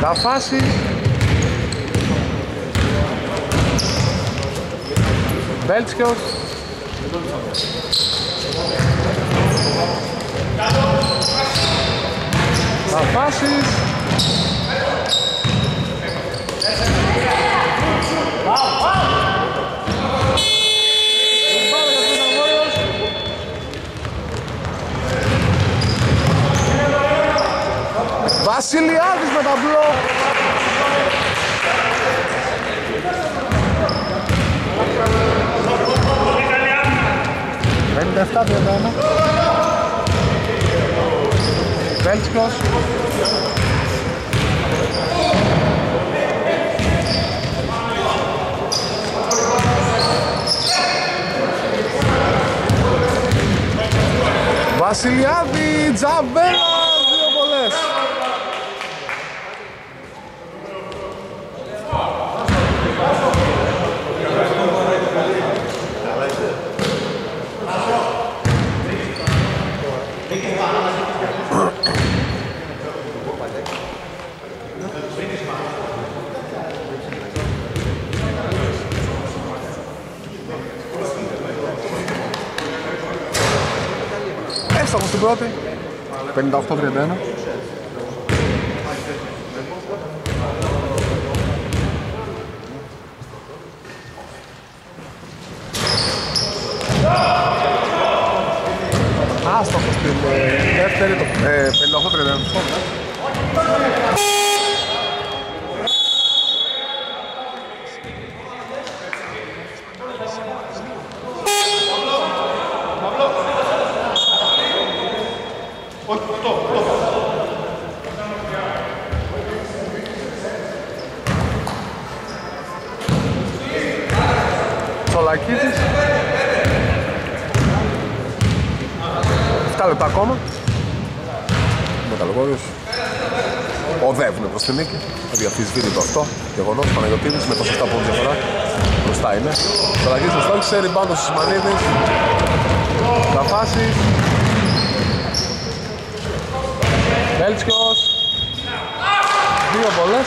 Τα φάση. Μπέλτσιος. Θα φάσεις. Βασιλιάδης με τα μπλοκ. Βέλτιος. Βασιλιάδη, Τζαμπέλα, δύο πολλές. Έστοχο στην πρώτη, 58-31. Άστοχο στην δεύτερη, 58-31. Σολακίδης. 7 λεπτά ακόμα. Metal Warriors οδεύουν προς τη νίκη. Διαθείς δίνει το 8. Γεγονός Παναγιωτίδης με το 7 πόντου διαφορά. Μπροστά είναι. Σολακίδης με στόχισε. Ριμπάντο στους Σιμανίδης. Θα φάσει. Μπέλτσιος. Δύο βολές.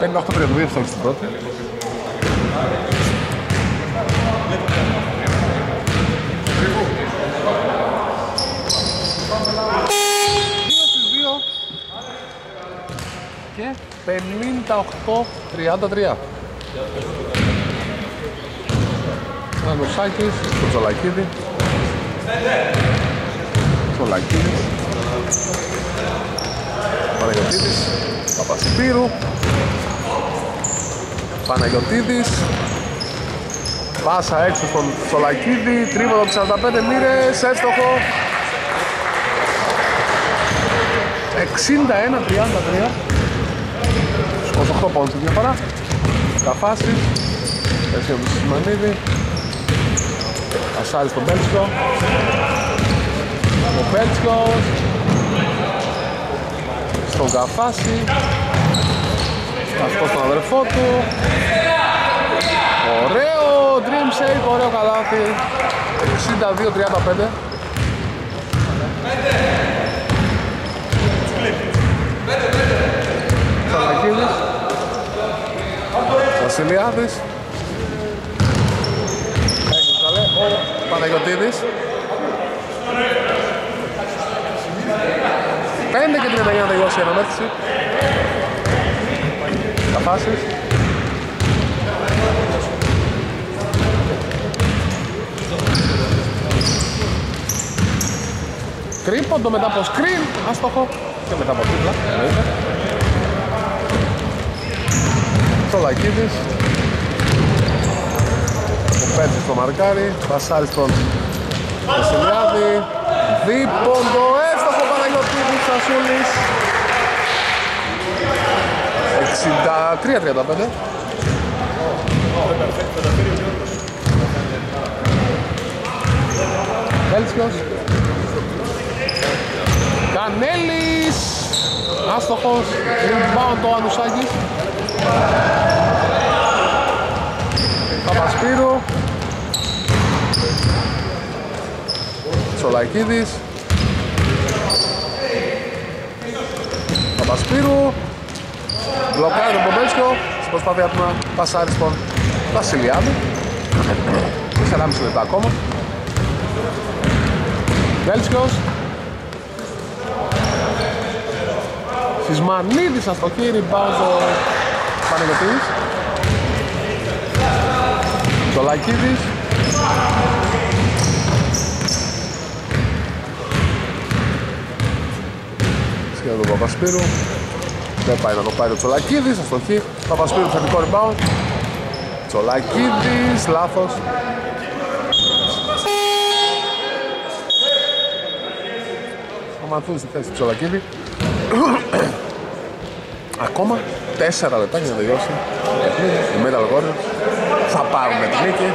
Παίρνει 8-32 στο στην πρώτη. Δύο στις δύο. Και 58-33. Ανουσάκης, το Τσολακίδη. Τσολακίδης. Παναγιωτίδης, Παπασπύρου. Παναγιωτίδης. Πάσα έξω στον Σολακίδη. Τρίποδο 45 μοίρες. Έστοχο. 61-33. 28 πόντους τη διαφορά. Τα φάση. Έτσι ο Μανίδη. Ασάρι στον Μπέλτσιο. Ο Μπέλτσιος. Στον Καφάση. Αυτό στον αδερφό του. Ωραίο dream save, ωραίο καλάθι. 62-35. Βασιλιάδης. Έκλειψαλε ο Παναγιωτίδης. 5 και 39 τελειώσει η αναμέτρηση. Τα φάσεις. Κρύποντο μετά από σκριν, άστοχο και μετά από τίπλα. Τσολακίδης που παίρνει στο μαρκάρι, πασάρι στον Βασιλιάδη, δίποντο, έστοχο Παναγιωτίδης Σασούλης. 63-35. Βέλσκιος Κανέλης, άστοχος, rebound το Ανουσάκης. Παπασπύρου Τσολακίδης, Παπασπύρου μπλοκάρει τον Πομπέτσιο, προσπάθεια να πασάρει στον Βασιλιάδη. 4,5 λεπτά ακόμα. Βέλσκιος Σισμανίδης, αστοχή, rebound το Πανεγωτής. Τσολακίδης σχεδόν του Παπασπύρου, δεν πάει να το πάρει ο Τσολακίδης, αστοχή, Παπασπύρου θετικό rebound. Τσολακίδης, λάθος. Σταματούν στη θέση του Τσολακίδη. Ακόμα 4 λεπτά για να τελειώσει η Metal Warriors. Θα πάρουν την νίκη.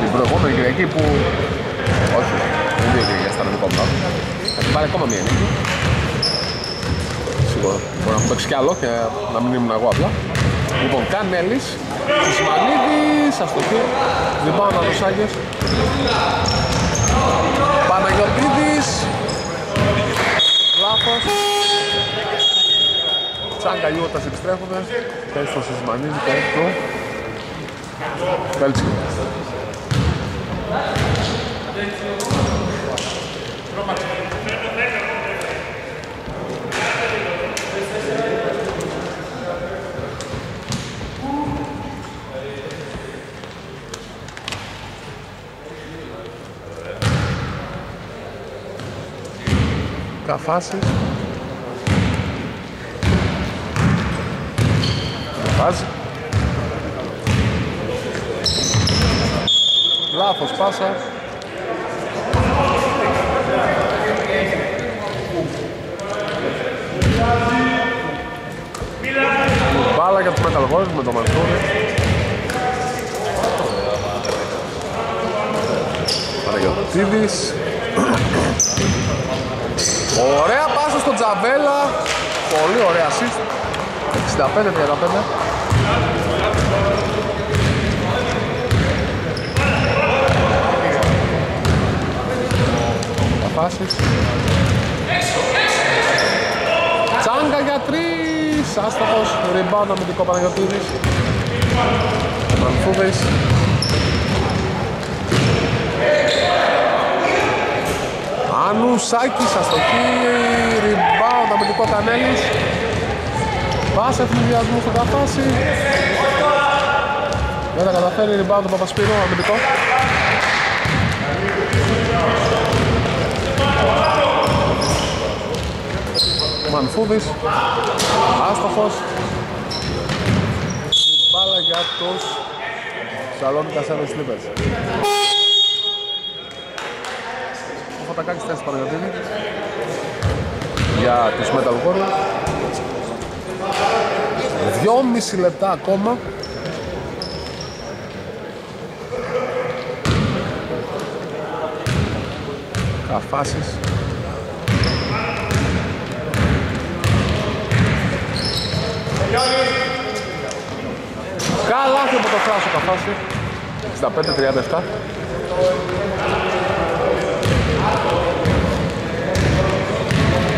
Την προηγούμενη Κυριακή που... όχι, δεν είναι Κυριακή, θα είναι δικό μου. Θα την πάρει ακόμα μία νίκη. Σίγουρα, μπορεί να μου παίξει κι άλλο και να μην ήμουν εγώ απλά. Λοιπόν, Κανέλης, Σισμανίδης, αστοχή, διπάνω από τους Άγιες. Παναγιωτίδης, λάθος. Τσάγκαλιού όταν συμπιστρέφουμε, πέρυσι το Σισμανίδη και το Πέλτσικο. Καφάσεις. Καφάσεις. Λάθος πάσα. Μπάλα για τους Metal Warriors με το Μανθούρι. Παναγιωτίδης. Ωραία πάσα στο Τζαβέλα, πολύ ωραία assist. 65-35. Τα πάσεις. Τσάγκα για 3, άστοχος, rebound αμυντικό Παναγιωτίδης. Μανθούβης. Ανουσάκης, αστοχή, rebound, αμυντικό Κανέλης. Πάσα εφημιδιασμού στο Καφάση. Δεν τα καταφέρει, rebound του Παπασπύρου, αμυντικό. Μανθούδης, άστοχος. Μπάλα για τους Salonica 7Slippers. Θα κάνει θέση Παναγιωτίδη για τους Metal Warriors. 2,5 λεπτά ακόμα. Καφάσεις. Καλά και από το φράσο Καφάση. 65-37.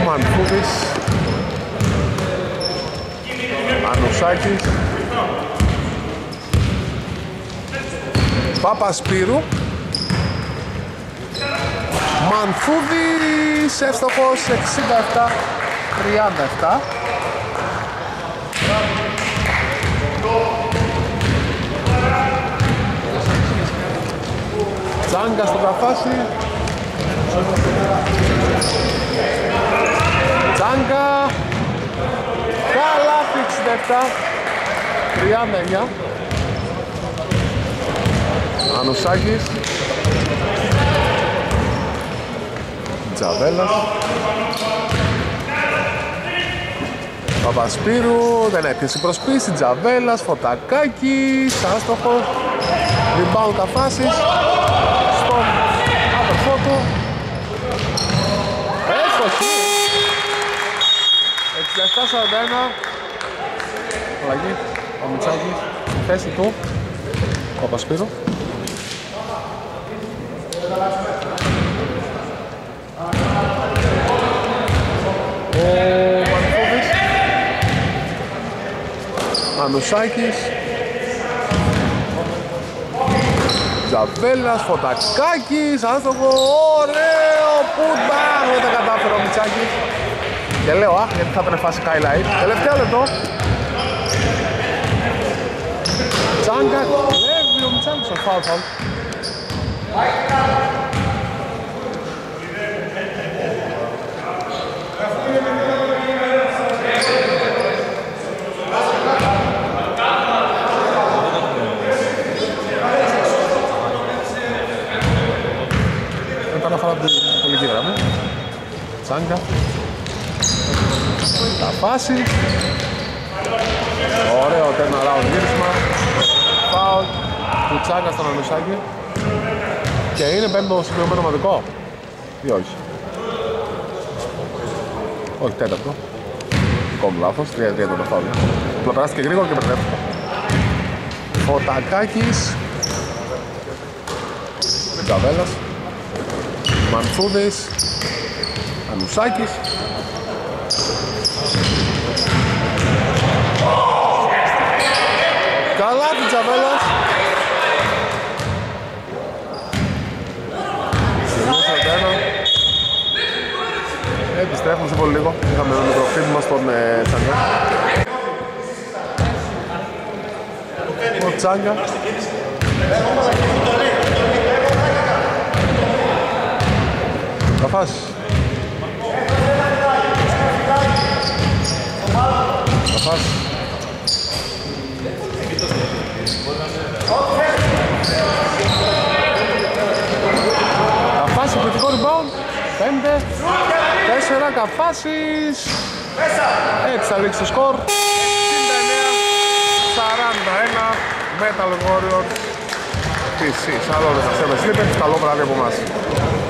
Μανθούδης Ανουσάκης, Παπασπύρου, Μανφούδης, εύστοχος, 67-37. Τσάγκα στο καφάσι. Τσάγκα. Καλά, 67-39. Ανουσάκης. Τζαβέλας. Παπασπύρου, δεν έπιασε προσπίση. Τζαβέλας, Φωτακάκης, άστοχο. Rebound καφάσις. Άπερφότο. Έστοχη. 67-41. Αλλαγή. Ο Μητσάκης. Θέση του. Παπασπύρου. Ο Μανφούδης. Ανουσάκης. Τζαβέλας, Φωτακάκης, άστοχο, ωραίο, πουτμπαχ, δεν τα κατάφερε ο Μητσάκης. Και λέω αχ, γιατί θα ήταν φάση highlight. Τελευταίο λεπτό. Τσάγκα, κλέβει ο Μητσάκης, ο φάουλ. Τσάγκα. Τα πάση. Ωραίο turnaround γύρισμα. Φάουλ του Τσάγκα στον Ανουσάκη. Και είναι πέμπτο συμπληρωμένο ομαδικό. Ή όχι. Όχι, τέταρτο. Δικό μου λάθος. 3-3 ήταν το φάουλ. Πλαπεράστηκε γρήγορα και μπερδεύτηκε. Φωτακάκης. Τζαβέλας. Μαντσούδης. Ανουσάκης. Καλά την Τζαβέλας. Επιστρέφουμε σε πολύ λίγο. Είχαμε ένα μικροφίλμα στον Τσάγκα. Ο Τσάγκα. Θα φάσει. Καφάς. Καφάση, κριτικό rebound. 5-4, Καφάσης. Έτσι θα λήξει το σκορ. 69-41. Metal Warriors. PC, Salonica 7Slippers. Καλό βράδυ από εμάς.